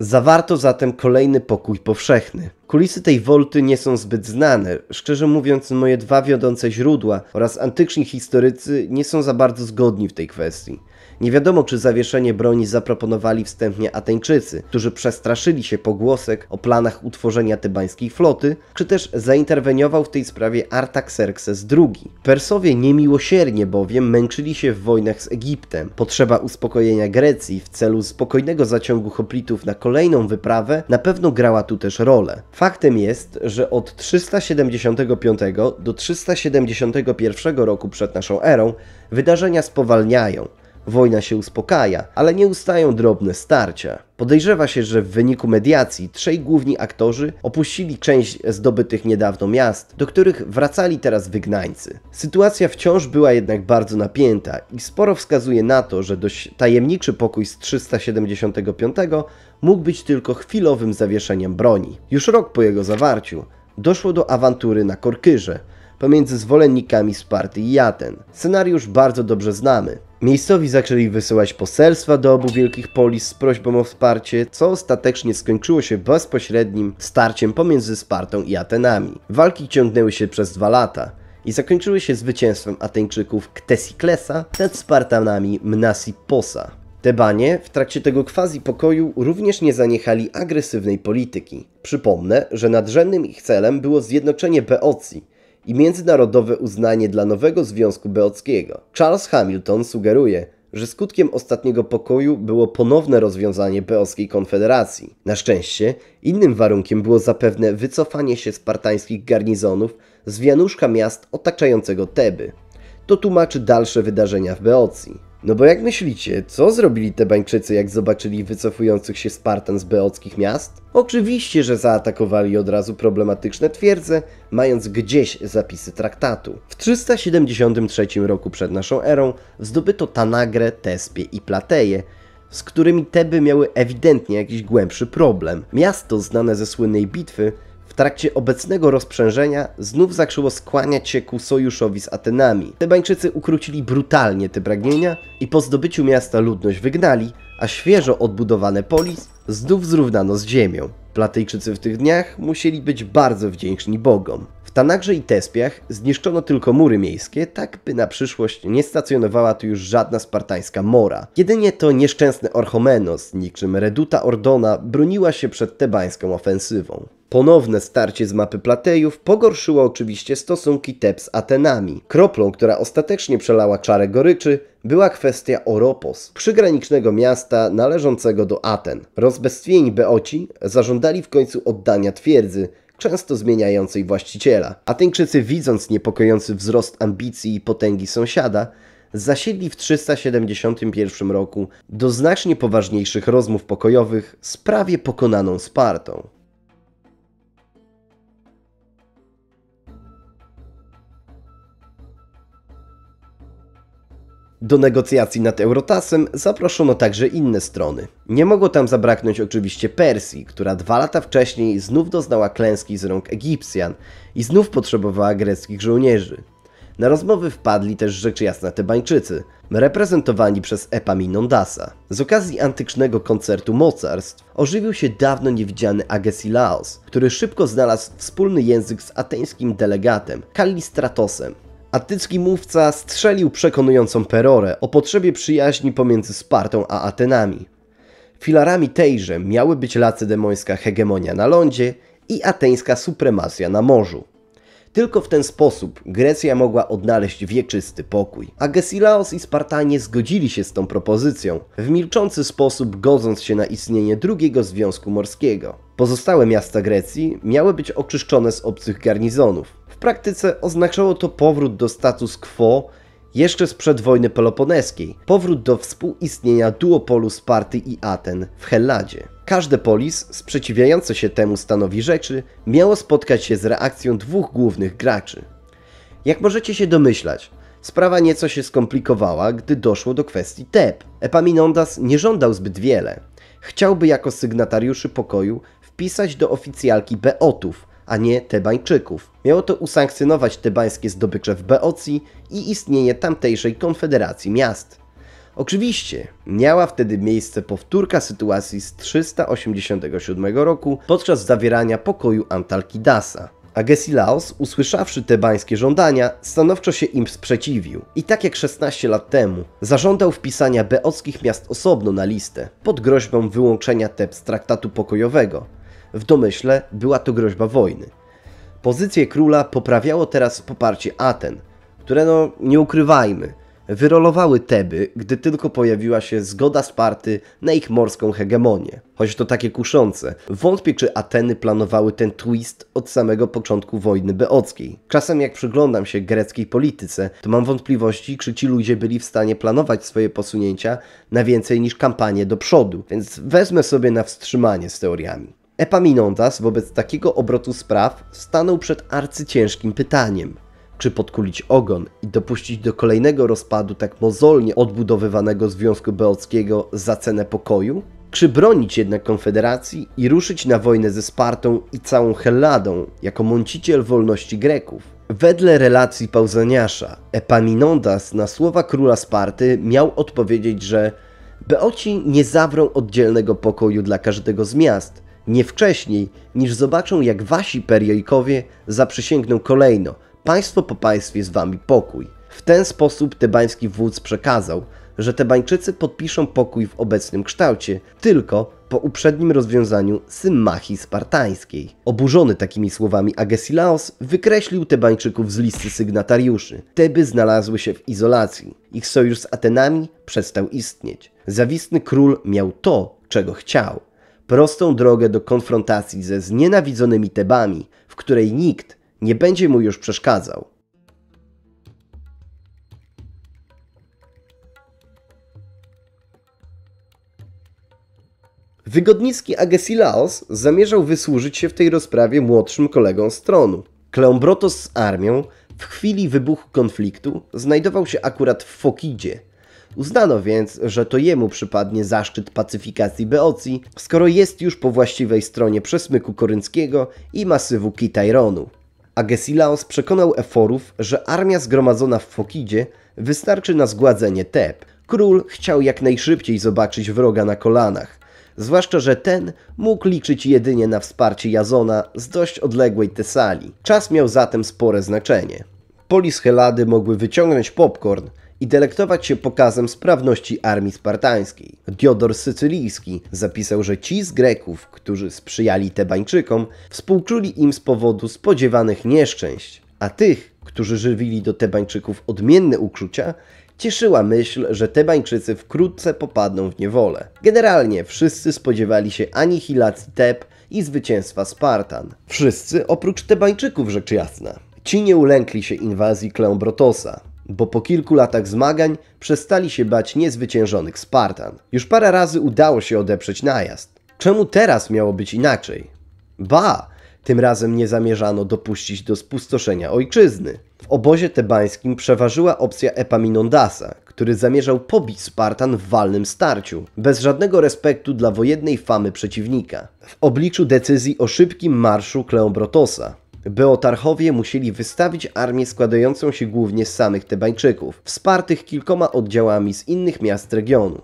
Zawarto zatem kolejny pokój powszechny. Kulisy tej wolty nie są zbyt znane. Szczerze mówiąc, moje dwa wiodące źródła oraz antyczni historycy nie są za bardzo zgodni w tej kwestii. Nie wiadomo, czy zawieszenie broni zaproponowali wstępnie Ateńczycy, którzy przestraszyli się pogłosek o planach utworzenia tebańskiej floty, czy też zainterweniował w tej sprawie Artakserkses II. Persowie niemiłosiernie bowiem męczyli się w wojnach z Egiptem. Potrzeba uspokojenia Grecji w celu spokojnego zaciągu hoplitów na kolejną wyprawę na pewno grała tu też rolę. Faktem jest, że od 375 do 371 roku przed naszą erą wydarzenia spowalniają. Wojna się uspokaja, ale nie ustają drobne starcia. Podejrzewa się, że w wyniku mediacji trzej główni aktorzy opuścili część zdobytych niedawno miast, do których wracali teraz wygnańcy. Sytuacja wciąż była jednak bardzo napięta i sporo wskazuje na to, że dość tajemniczy pokój z 375 mógł być tylko chwilowym zawieszeniem broni. Już rok po jego zawarciu doszło do awantury na Korkyrze pomiędzy zwolennikami Sparty i Aten. Scenariusz bardzo dobrze znamy. Miejscowi zaczęli wysyłać poselstwa do obu wielkich polis z prośbą o wsparcie, co ostatecznie skończyło się bezpośrednim starciem pomiędzy Spartą i Atenami. Walki ciągnęły się przez 2 lata i zakończyły się zwycięstwem Ateńczyków Ktesiklesa nad Spartanami Mnasiposa. Tebanie w trakcie tego quasi-pokoju również nie zaniechali agresywnej polityki. Przypomnę, że nadrzędnym ich celem było zjednoczenie Beocji i międzynarodowe uznanie dla nowego Związku Beockiego. Charles Hamilton sugeruje, że skutkiem ostatniego pokoju było ponowne rozwiązanie Beockiej Konfederacji. Na szczęście, innym warunkiem było zapewne wycofanie się spartańskich garnizonów z wianuszka miast otaczającego Teby. To tłumaczy dalsze wydarzenia w Beocji. No bo jak myślicie, co zrobili Tebańczycy, jak zobaczyli wycofujących się Spartan z beockich miast? Oczywiście, że zaatakowali od razu problematyczne twierdze, mając gdzieś zapisy traktatu. W 373 roku przed naszą erą zdobyto Tanagrę, Tespię i Plateję, z którymi Teby miały ewidentnie jakiś głębszy problem. Miasto znane ze słynnej bitwy w trakcie obecnego rozprzężenia znów zaczęło skłaniać się ku sojuszowi z Atenami. Tebańczycy ukrócili brutalnie te pragnienia i po zdobyciu miasta ludność wygnali, a świeżo odbudowane polis znów zrównano z ziemią. Platejczycy w tych dniach musieli być bardzo wdzięczni bogom. W Tanagrze i Tespiach zniszczono tylko mury miejskie, tak by na przyszłość nie stacjonowała tu już żadna spartańska mora. Jedynie to nieszczęsny Orchomenos, niczym reduta Ordona, broniła się przed tebańską ofensywą. Ponowne starcie z mapy Platejów pogorszyło oczywiście stosunki Teb z Atenami. Kroplą, która ostatecznie przelała czarę goryczy, była kwestia Oropos, przygranicznego miasta należącego do Aten. Rozbestwieni Beoci zażądali w końcu oddania twierdzy, często zmieniającej właściciela. Ateńczycy, widząc niepokojący wzrost ambicji i potęgi sąsiada, zasiedli w 371 roku do znacznie poważniejszych rozmów pokojowych z prawie pokonaną Spartą. Do negocjacji nad Eurotasem zaproszono także inne strony. Nie mogło tam zabraknąć oczywiście Persji, która 2 lata wcześniej znów doznała klęski z rąk Egipcjan i znów potrzebowała greckich żołnierzy. Na rozmowy wpadli też rzecz jasna Tebańczycy, reprezentowani przez Epaminondasa. Z okazji antycznego koncertu mocarstw ożywił się dawno niewidziany Agesilaos, który szybko znalazł wspólny język z ateńskim delegatem, Kallistratosem. Attycki mówca strzelił przekonującą perorę o potrzebie przyjaźni pomiędzy Spartą a Atenami. Filarami tejże miały być lacedemońska hegemonia na lądzie i ateńska supremacja na morzu. Tylko w ten sposób Grecja mogła odnaleźć wieczysty pokój. Agesilaos i Spartanie zgodzili się z tą propozycją, w milczący sposób godząc się na istnienie drugiego związku morskiego. Pozostałe miasta Grecji miały być oczyszczone z obcych garnizonów. W praktyce oznaczało to powrót do status quo jeszcze sprzed wojny peloponeskiej, powrót do współistnienia duopolu Sparty i Aten w Helladzie. Każde polis sprzeciwiające się temu stanowi rzeczy miało spotkać się z reakcją dwóch głównych graczy. Jak możecie się domyślać, sprawa nieco się skomplikowała, gdy doszło do kwestii Teb. Epaminondas nie żądał zbyt wiele. Chciałby jako sygnatariuszy pokoju wpisać do oficjalki Beotów, a nie Tebańczyków. Miało to usankcjonować tebańskie zdobycze w Beocji i istnienie tamtejszej konfederacji miast. Oczywiście miała wtedy miejsce powtórka sytuacji z 387 roku podczas zawierania pokoju Antalkidasa. Agesilaos, usłyszawszy tebańskie żądania, stanowczo się im sprzeciwił i tak jak 16 lat temu zażądał wpisania beockich miast osobno na listę pod groźbą wyłączenia Teb z traktatu pokojowego. W domyśle była to groźba wojny. Pozycję króla poprawiało teraz poparcie Aten, które, no nie ukrywajmy, wyrolowały Teby, gdy tylko pojawiła się zgoda Sparty na ich morską hegemonię. Choć to takie kuszące, wątpię czy Ateny planowały ten twist od samego początku wojny beockiej. Czasem jak przyglądam się greckiej polityce, to mam wątpliwości, czy ci ludzie byli w stanie planować swoje posunięcia na więcej niż kampanię do przodu, więc wezmę sobie na wstrzymanie z teoriami. Epaminondas wobec takiego obrotu spraw stanął przed arcyciężkim pytaniem. Czy podkulić ogon i dopuścić do kolejnego rozpadu tak mozolnie odbudowywanego Związku Beockiego za cenę pokoju? Czy bronić jednak Konfederacji i ruszyć na wojnę ze Spartą i całą Helladą jako mąciciel wolności Greków? Wedle relacji Pauzaniasza, Epaminondas na słowa króla Sparty miał odpowiedzieć, że Beoci nie zawrą oddzielnego pokoju dla każdego z miast, nie wcześniej niż zobaczą jak wasi periojkowie zaprzysięgną kolejno Państwo po państwie z wami pokój. W ten sposób tebański wódz przekazał, że Tebańczycy podpiszą pokój w obecnym kształcie, tylko po uprzednim rozwiązaniu symmachii spartańskiej. Oburzony takimi słowami Agesilaos wykreślił Tebańczyków z listy sygnatariuszy. Teby znalazły się w izolacji. Ich sojusz z Atenami przestał istnieć. Zawistny król miał to, czego chciał. Prostą drogę do konfrontacji ze znienawidzonymi Tebami, w której nikt nie będzie mu już przeszkadzał. Wygodnicki Agesilaos zamierzał wysłużyć się w tej rozprawie młodszym kolegom z tronu. Kleombrotos z armią w chwili wybuchu konfliktu znajdował się akurat w Fokidzie. Uznano więc, że to jemu przypadnie zaszczyt pacyfikacji Beocji, skoro jest już po właściwej stronie przesmyku korynckiego i masywu Kitajronu. Agesilaos przekonał eforów, że armia zgromadzona w Fokidzie wystarczy na zgładzenie Teb. Król chciał jak najszybciej zobaczyć wroga na kolanach. Zwłaszcza, że ten mógł liczyć jedynie na wsparcie Jazona z dość odległej Tesalii. Czas miał zatem spore znaczenie. Polis Hellady mogły wyciągnąć popcorn i delektować się pokazem sprawności armii spartańskiej. Diodor Sycylijski zapisał, że ci z Greków, którzy sprzyjali Tebańczykom, współczuli im z powodu spodziewanych nieszczęść, a tych, którzy żywili do Tebańczyków odmienne uczucia, cieszyła myśl, że Tebańczycy wkrótce popadną w niewolę. Generalnie wszyscy spodziewali się anihilacji Teb i zwycięstwa Spartan. Wszyscy oprócz Tebańczyków, rzecz jasna. Ci nie ulękli się inwazji Kleombrotosa, bo po kilku latach zmagań przestali się bać niezwyciężonych Spartan. Już parę razy udało się odeprzeć najazd. Czemu teraz miało być inaczej? Ba! Tym razem nie zamierzano dopuścić do spustoszenia ojczyzny. W obozie tebańskim przeważyła opcja Epaminondasa, który zamierzał pobić Spartan w walnym starciu, bez żadnego respektu dla wojennej famy przeciwnika. W obliczu decyzji o szybkim marszu Kleombrotosa, Beotarchowie musieli wystawić armię składającą się głównie z samych Tebańczyków, wspartych kilkoma oddziałami z innych miast regionu.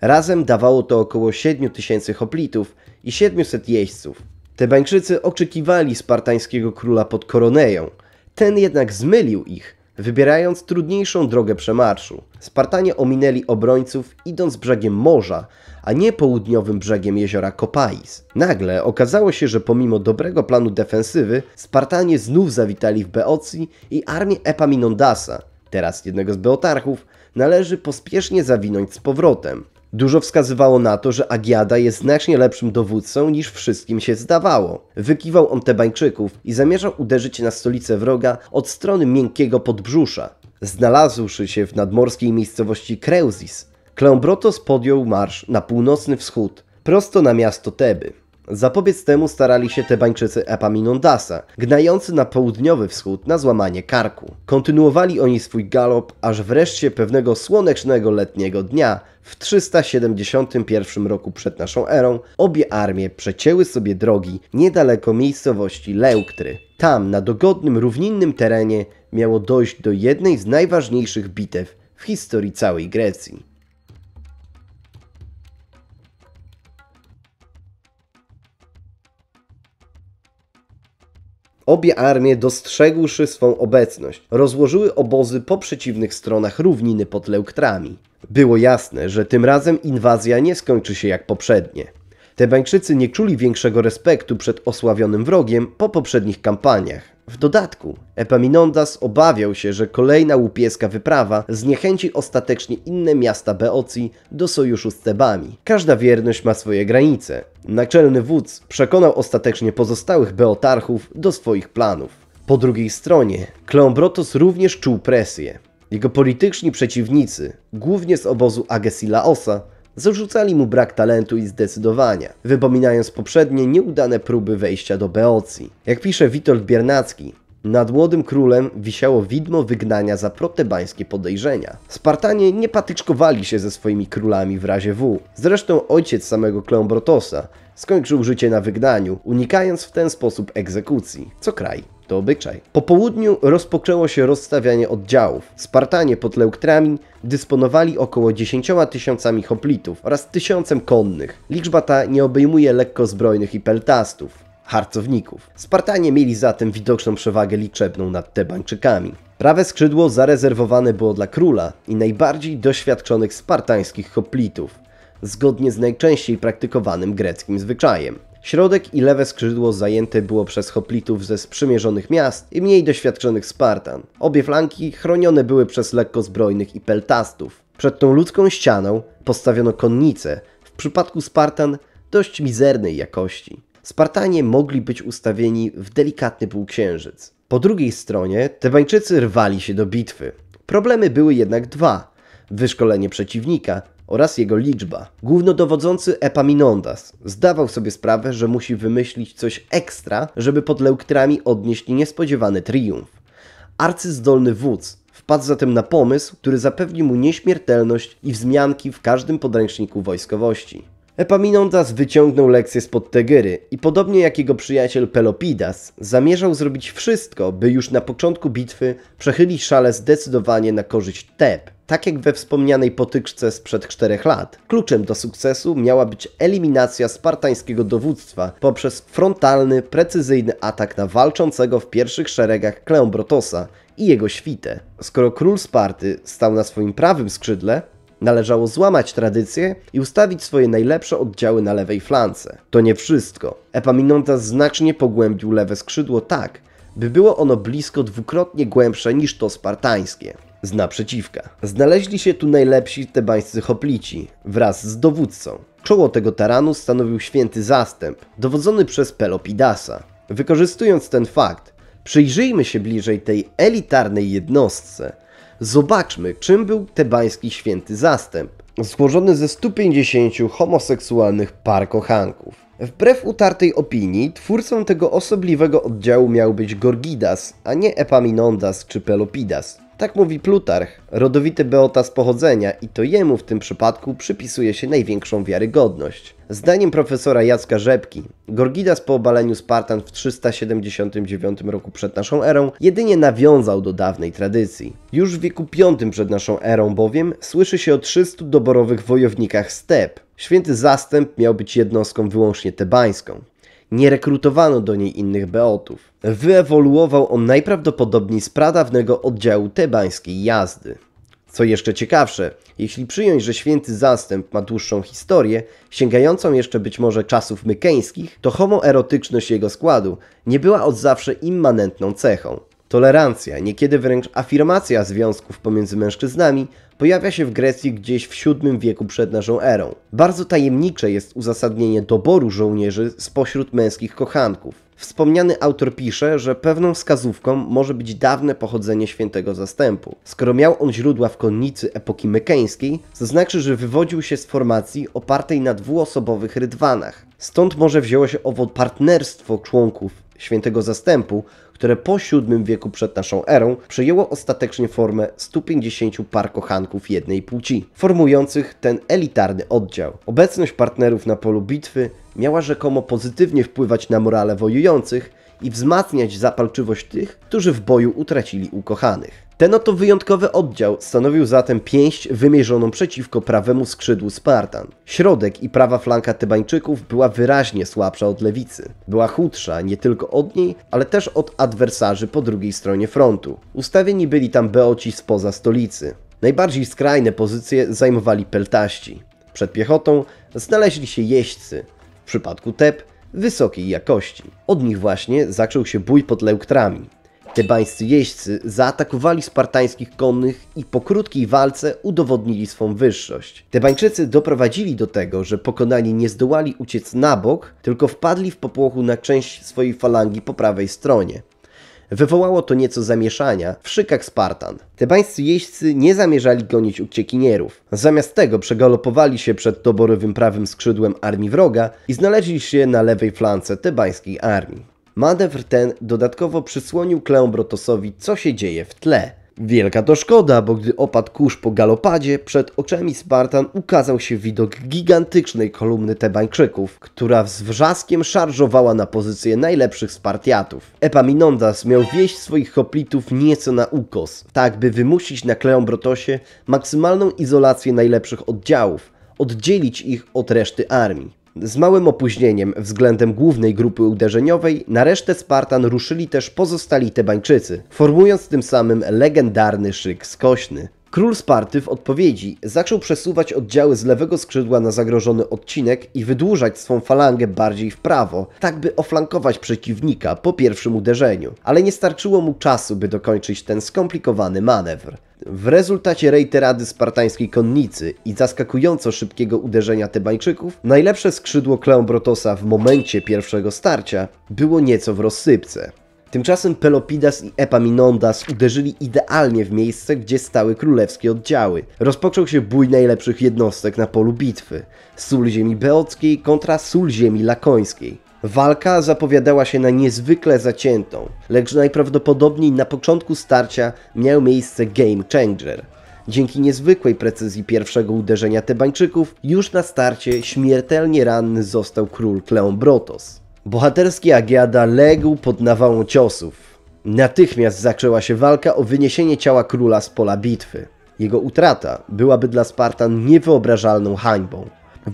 Razem dawało to około 7000 hoplitów i 700 jeźdźców. Tebańczycy oczekiwali spartańskiego króla pod Koroneją. Ten jednak zmylił ich, wybierając trudniejszą drogę przemarszu. Spartanie ominęli obrońców, idąc brzegiem morza, a nie południowym brzegiem jeziora Kopais. Nagle okazało się, że pomimo dobrego planu defensywy, Spartanie znów zawitali w Beocji i armię Epaminondasa, teraz jednego z Beotarchów, należy pospiesznie zawinąć z powrotem. Dużo wskazywało na to, że Agiada jest znacznie lepszym dowódcą niż wszystkim się zdawało. Wykiwał on Tebańczyków i zamierzał uderzyć na stolicę wroga od strony miękkiego podbrzusza. Znalazłszy się w nadmorskiej miejscowości Kreuzis, Kleombrotos podjął marsz na północny wschód, prosto na miasto Teby. Zapobiec temu starali się Tebańczycy Epaminondasa, gnający na południowy wschód na złamanie karku. Kontynuowali oni swój galop, aż wreszcie pewnego słonecznego letniego dnia w 371 roku przed naszą erą obie armie przecięły sobie drogi niedaleko miejscowości Leuktry. Tam, na dogodnym, równinnym terenie miało dojść do jednej z najważniejszych bitew w historii całej Grecji. Obie armie, dostrzegłszy swą obecność, rozłożyły obozy po przeciwnych stronach równiny pod Leuktrami. Było jasne, że tym razem inwazja nie skończy się jak poprzednie. Tebańczycy nie czuli większego respektu przed osławionym wrogiem po poprzednich kampaniach. W dodatku Epaminondas obawiał się, że kolejna łupieska wyprawa zniechęci ostatecznie inne miasta Beocji do sojuszu z Tebami. Każda wierność ma swoje granice. Naczelny wódz przekonał ostatecznie pozostałych Beotarchów do swoich planów. Po drugiej stronie Kleombrotos również czuł presję. Jego polityczni przeciwnicy, głównie z obozu Agesilaosa, zarzucali mu brak talentu i zdecydowania, wypominając poprzednie nieudane próby wejścia do Beocji. Jak pisze Witold Biernacki, nad młodym królem wisiało widmo wygnania za protebańskie podejrzenia. Spartanie nie patyczkowali się ze swoimi królami w razie W. Zresztą ojciec samego Kleombrotosa skończył życie na wygnaniu, unikając w ten sposób egzekucji, co kraj to obyczaj. Po południu rozpoczęło się rozstawianie oddziałów. Spartanie pod Leuktrami dysponowali około 10 000 hoplitów oraz 1000 konnych. Liczba ta nie obejmuje lekkozbrojnych i peltastów. harcowników. Spartanie mieli zatem widoczną przewagę liczebną nad Tebańczykami. Prawe skrzydło zarezerwowane było dla króla i najbardziej doświadczonych spartańskich hoplitów, zgodnie z najczęściej praktykowanym greckim zwyczajem. Środek i lewe skrzydło zajęte było przez hoplitów ze sprzymierzonych miast i mniej doświadczonych Spartan. Obie flanki chronione były przez lekkozbrojnych i peltastów. Przed tą ludzką ścianą postawiono konnice, w przypadku Spartan dość mizernej jakości. Spartanie mogli być ustawieni w delikatny półksiężyc. Po drugiej stronie Tebańczycy rwali się do bitwy. Problemy były jednak dwa: wyszkolenie przeciwnika oraz jego liczba. Głównodowodzący Epaminondas zdawał sobie sprawę, że musi wymyślić coś ekstra, żeby pod Leuktrami odnieść niespodziewany triumf. Arcyzdolny wódz wpadł zatem na pomysł, który zapewni mu nieśmiertelność i wzmianki w każdym podręczniku wojskowości. Epaminondas wyciągnął lekcję spod Tegiry i podobnie jak jego przyjaciel Pelopidas zamierzał zrobić wszystko, by już na początku bitwy przechylić szale zdecydowanie na korzyść Teb. Tak jak we wspomnianej potyczce sprzed 4 lat, kluczem do sukcesu miała być eliminacja spartańskiego dowództwa poprzez frontalny, precyzyjny atak na walczącego w pierwszych szeregach Kleombrotosa i jego świtę. Skoro król Sparty stał na swoim prawym skrzydle, należało złamać tradycję i ustawić swoje najlepsze oddziały na lewej flance. To nie wszystko. Epaminondas znacznie pogłębił lewe skrzydło tak, by było ono blisko dwukrotnie głębsze niż to spartańskie. Z naprzeciwka. Znaleźli się tu najlepsi tebańscy hoplici wraz z dowódcą. Czoło tego taranu stanowił święty zastęp, dowodzony przez Pelopidasa. Wykorzystując ten fakt, przyjrzyjmy się bliżej tej elitarnej jednostce. Zobaczmy, czym był tebański święty zastęp, złożony ze 150 homoseksualnych par kochanków. Wbrew utartej opinii, twórcą tego osobliwego oddziału miał być Gorgidas, a nie Epaminondas czy Pelopidas. Tak mówi Plutarch, rodowity Beota z pochodzenia, i to jemu w tym przypadku przypisuje się największą wiarygodność. Zdaniem profesora Jacka Rzepki, Gorgidas po obaleniu Spartan w 379 roku przed naszą erą jedynie nawiązał do dawnej tradycji. Już w wieku V przed naszą erą bowiem słyszy się o 300 doborowych wojownikach step. Święty zastęp miał być jednostką wyłącznie tebańską. Nie rekrutowano do niej innych beotów. Wyewoluował on najprawdopodobniej z pradawnego oddziału tebańskiej jazdy. Co jeszcze ciekawsze, jeśli przyjąć, że święty zastęp ma dłuższą historię, sięgającą jeszcze być może czasów mykeńskich, to homoerotyczność jego składu nie była od zawsze immanentną cechą. Tolerancja, niekiedy wręcz afirmacja związków pomiędzy mężczyznami, pojawia się w Grecji gdzieś w VII wieku przed naszą erą. Bardzo tajemnicze jest uzasadnienie doboru żołnierzy spośród męskich kochanków. Wspomniany autor pisze, że pewną wskazówką może być dawne pochodzenie świętego zastępu. Skoro miał on źródła w konnicy epoki mykeńskiej, to znaczy, że wywodził się z formacji opartej na dwuosobowych rydwanach. Stąd może wzięło się owo partnerstwo członków świętego zastępu, które po VII wieku przed naszą erą przyjęło ostatecznie formę 150 par kochanków jednej płci, formujących ten elitarny oddział. Obecność partnerów na polu bitwy miała rzekomo pozytywnie wpływać na morale wojujących i wzmacniać zapalczywość tych, którzy w boju utracili ukochanych. Ten oto wyjątkowy oddział stanowił zatem pięść wymierzoną przeciwko prawemu skrzydłu Spartan. Środek i prawa flanka Tebańczyków była wyraźnie słabsza od lewicy. Była chudsza nie tylko od niej, ale też od adwersarzy po drugiej stronie frontu. Ustawieni byli tam beoci spoza stolicy. Najbardziej skrajne pozycje zajmowali peltaści. Przed piechotą znaleźli się jeźdźcy, w przypadku Teb wysokiej jakości. Od nich właśnie zaczął się bój pod Leuktrami. Tebańscy jeźdźcy zaatakowali spartańskich konnych i po krótkiej walce udowodnili swą wyższość. Tebańczycy doprowadzili do tego, że pokonani nie zdołali uciec na bok, tylko wpadli w popłochu na część swojej falangi po prawej stronie. Wywołało to nieco zamieszania w szykach Spartan. Tebańscy jeźdźcy nie zamierzali gonić uciekinierów. Zamiast tego przegalopowali się przed doborowym prawym skrzydłem armii wroga i znaleźli się na lewej flance tebańskiej armii. Manewr ten dodatkowo przysłonił Kleombrotosowi, co się dzieje w tle. Wielka to szkoda, bo gdy opadł kurz po galopadzie, przed oczami Spartan ukazał się widok gigantycznej kolumny Tebańczyków, która z wrzaskiem szarżowała na pozycję najlepszych Spartiatów. Epaminondas miał wieść swoich hoplitów nieco na ukos, tak by wymusić na Kleombrotosie maksymalną izolację najlepszych oddziałów, oddzielić ich od reszty armii. Z małym opóźnieniem względem głównej grupy uderzeniowej na resztę Spartan ruszyli też pozostali Tebańczycy, formując tym samym legendarny szyk skośny. Król Sparty w odpowiedzi zaczął przesuwać oddziały z lewego skrzydła na zagrożony odcinek i wydłużać swą falangę bardziej w prawo, tak by oflankować przeciwnika po pierwszym uderzeniu, ale nie starczyło mu czasu, by dokończyć ten skomplikowany manewr. W rezultacie rejterady spartańskiej konnicy i zaskakująco szybkiego uderzenia Tebańczyków, najlepsze skrzydło Kleombrotosa w momencie pierwszego starcia było nieco w rozsypce. Tymczasem Pelopidas i Epaminondas uderzyli idealnie w miejsce, gdzie stały królewskie oddziały. Rozpoczął się bój najlepszych jednostek na polu bitwy. Sól ziemi beockiej kontra sól ziemi lakońskiej. Walka zapowiadała się na niezwykle zaciętą, lecz najprawdopodobniej na początku starcia miał miejsce game changer. Dzięki niezwykłej precyzji pierwszego uderzenia Tebańczyków już na starcie śmiertelnie ranny został król Kleombrotos. Bohaterski Agiada legł pod nawałą ciosów. Natychmiast zaczęła się walka o wyniesienie ciała króla z pola bitwy. Jego utrata byłaby dla Spartan niewyobrażalną hańbą.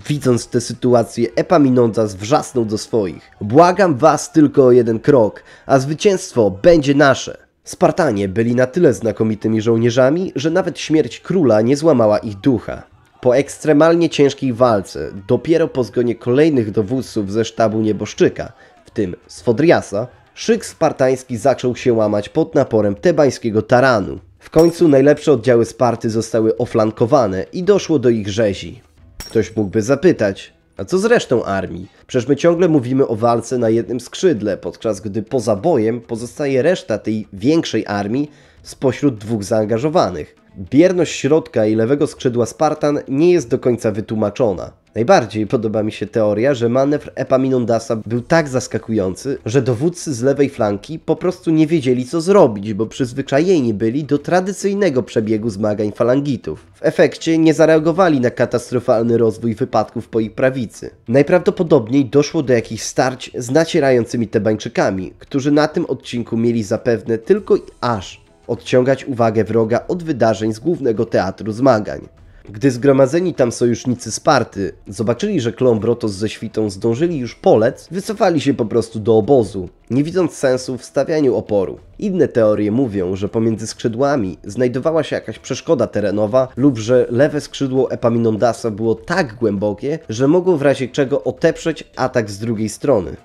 Widząc tę sytuację, Epaminondas wrzasnął do swoich. Błagam was tylko o jeden krok, a zwycięstwo będzie nasze. Spartanie byli na tyle znakomitymi żołnierzami, że nawet śmierć króla nie złamała ich ducha. Po ekstremalnie ciężkiej walce, dopiero po zgonie kolejnych dowódców ze sztabu nieboszczyka, w tym Sfodriasa, szyk spartański zaczął się łamać pod naporem tebańskiego taranu. W końcu najlepsze oddziały Sparty zostały oflankowane i doszło do ich rzezi. Ktoś mógłby zapytać, a co z resztą armii? Przecież my ciągle mówimy o walce na jednym skrzydle, podczas gdy poza bojem pozostaje reszta tej większej armii spośród dwóch zaangażowanych. Bierność środka i lewego skrzydła Spartan nie jest do końca wytłumaczona. Najbardziej podoba mi się teoria, że manewr Epaminondasa był tak zaskakujący, że dowódcy z lewej flanki po prostu nie wiedzieli co zrobić, bo przyzwyczajeni byli do tradycyjnego przebiegu zmagań falangitów. W efekcie nie zareagowali na katastrofalny rozwój wypadków po ich prawicy. Najprawdopodobniej doszło do jakichś starć z nacierającymi Tebańczykami, którzy na tym odcinku mieli zapewne tylko i aż odciągać uwagę wroga od wydarzeń z głównego teatru zmagań. Gdy zgromadzeni tam sojusznicy Sparty zobaczyli, że Kleombrotos ze świtą zdążyli już polec, wycofali się po prostu do obozu, nie widząc sensu w stawianiu oporu. Inne teorie mówią, że pomiędzy skrzydłami znajdowała się jakaś przeszkoda terenowa lub że lewe skrzydło Epaminondasa było tak głębokie, że mogło w razie czego oteprzeć atak z drugiej strony.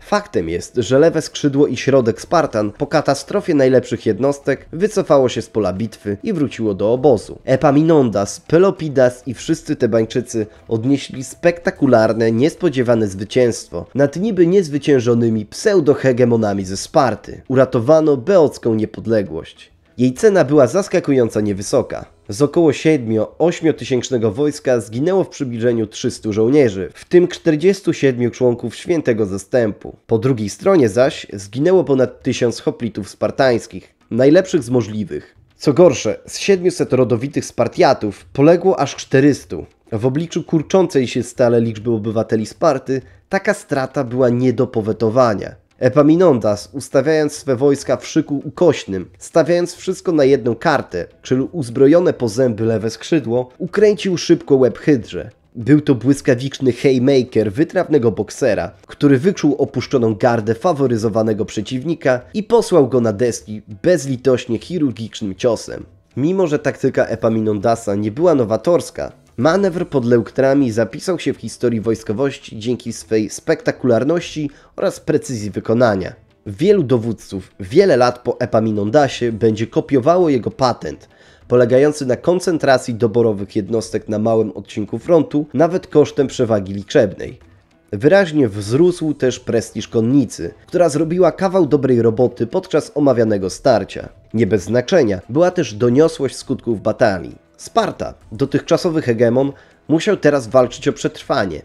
Faktem jest, że lewe skrzydło i środek Spartan po katastrofie najlepszych jednostek wycofało się z pola bitwy i wróciło do obozu. Epaminondas, Pelopidas i wszyscy Tebańczycy odnieśli spektakularne, niespodziewane zwycięstwo nad niby niezwyciężonymi pseudohegemonami ze Sparty. Uratowano beocką niepodległość. Jej cena była zaskakująco niewysoka. Z około 7–8 tysięcznego wojska zginęło w przybliżeniu 300 żołnierzy, w tym 47 członków Świętego Zastępu. Po drugiej stronie zaś zginęło ponad 1000 hoplitów spartańskich, najlepszych z możliwych. Co gorsze, z 700 rodowitych Spartiatów poległo aż 400. W obliczu kurczącej się stale liczby obywateli Sparty taka strata była nie do powetowania. Epaminondas, ustawiając swe wojska w szyku ukośnym, stawiając wszystko na jedną kartę, czyli uzbrojone po zęby lewe skrzydło, ukręcił szybko łeb hydrze. Był to błyskawiczny haymaker wytrawnego boksera, który wyczuł opuszczoną gardę faworyzowanego przeciwnika i posłał go na deski bezlitośnie chirurgicznym ciosem. Mimo że taktyka Epaminondasa nie była nowatorska, manewr pod Leuktrami zapisał się w historii wojskowości dzięki swej spektakularności oraz precyzji wykonania. Wielu dowódców wiele lat po Epaminondasie będzie kopiowało jego patent, polegający na koncentracji doborowych jednostek na małym odcinku frontu, nawet kosztem przewagi liczebnej. Wyraźnie wzrósł też prestiż konnicy, która zrobiła kawał dobrej roboty podczas omawianego starcia. Nie bez znaczenia była też doniosłość skutków batalii. Sparta, dotychczasowy hegemon, musiał teraz walczyć o przetrwanie.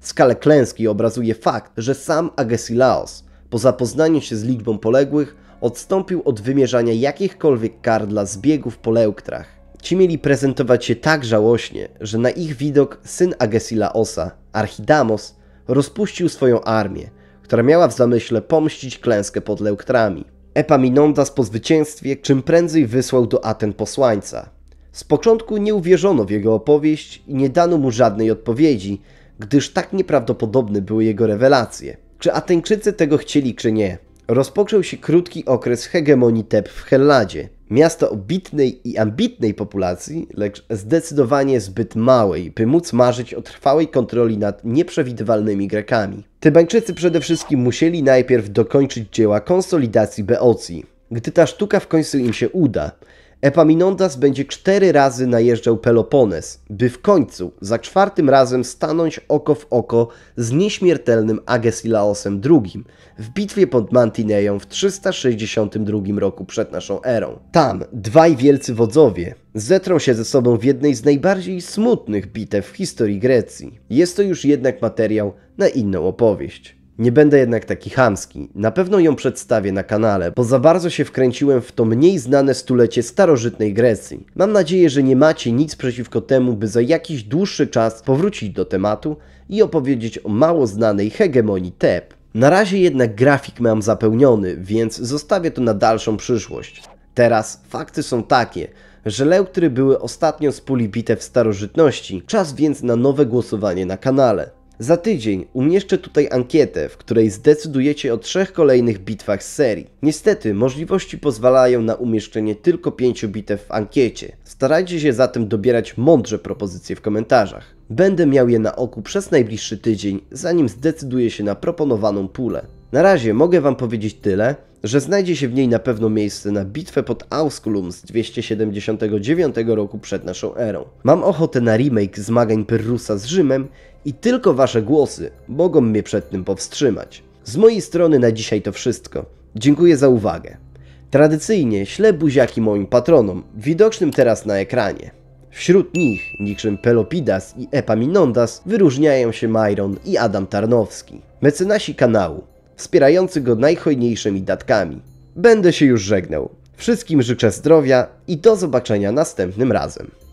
Skalę klęski obrazuje fakt, że sam Agesilaos, po zapoznaniu się z liczbą poległych, odstąpił od wymierzania jakichkolwiek kar dla zbiegów po Leuktrach. Ci mieli prezentować się tak żałośnie, że na ich widok syn Agesilaosa, Archidamos, rozpuścił swoją armię, która miała w zamyśle pomścić klęskę pod Leuktrami. Epaminondas po zwycięstwie czym prędzej wysłał do Aten posłańca. Z początku nie uwierzono w jego opowieść i nie dano mu żadnej odpowiedzi, gdyż tak nieprawdopodobne były jego rewelacje. Czy Ateńczycy tego chcieli, czy nie, rozpoczął się krótki okres hegemonii Teb w Helladzie. Miasto o bitnej i ambitnej populacji, lecz zdecydowanie zbyt małej, by móc marzyć o trwałej kontroli nad nieprzewidywalnymi Grekami. Tebańczycy przede wszystkim musieli najpierw dokończyć dzieła konsolidacji Beocji. Gdy ta sztuka w końcu im się uda, Epaminondas będzie 4 razy najeżdżał Pelopones, by w końcu za 4. razem stanąć oko w oko z nieśmiertelnym Agesilaosem II w bitwie pod Mantineją w 362 roku przed naszą erą. Tam dwaj wielcy wodzowie zetrą się ze sobą w jednej z najbardziej smutnych bitew w historii Grecji. Jest to już jednak materiał na inną opowieść. Nie będę jednak taki chamski, na pewno ją przedstawię na kanale, bo za bardzo się wkręciłem w to mniej znane stulecie starożytnej Grecji. Mam nadzieję, że nie macie nic przeciwko temu, by za jakiś dłuższy czas powrócić do tematu i opowiedzieć o mało znanej hegemonii Teb. Na razie jednak grafik mam zapełniony, więc zostawię to na dalszą przyszłość. Teraz fakty są takie, że Leuktry były ostatnio z puli bitew starożytności, czas więc na nowe głosowanie na kanale. Za tydzień umieszczę tutaj ankietę, w której zdecydujecie o 3 kolejnych bitwach z serii. Niestety możliwości pozwalają na umieszczenie tylko 5 bitew w ankiecie. Starajcie się zatem dobierać mądrze propozycje w komentarzach. Będę miał je na oku przez najbliższy tydzień, zanim zdecyduję się na proponowaną pulę. Na razie mogę wam powiedzieć tyle, że znajdzie się w niej na pewno miejsce na bitwę pod Ausculum z 279 roku przed naszą erą. Mam ochotę na remake zmagań Pyrrhusa z Rzymem i tylko wasze głosy mogą mnie przed tym powstrzymać. Z mojej strony na dzisiaj to wszystko. Dziękuję za uwagę. Tradycyjnie ślę buziaki moim patronom, widocznym teraz na ekranie. Wśród nich, niczym Pelopidas i Epaminondas, wyróżniają się Majron i Adam Tarnowski, mecenasi kanału, wspierający go najhojniejszymi datkami. Będę się już żegnał. Wszystkim życzę zdrowia i do zobaczenia następnym razem.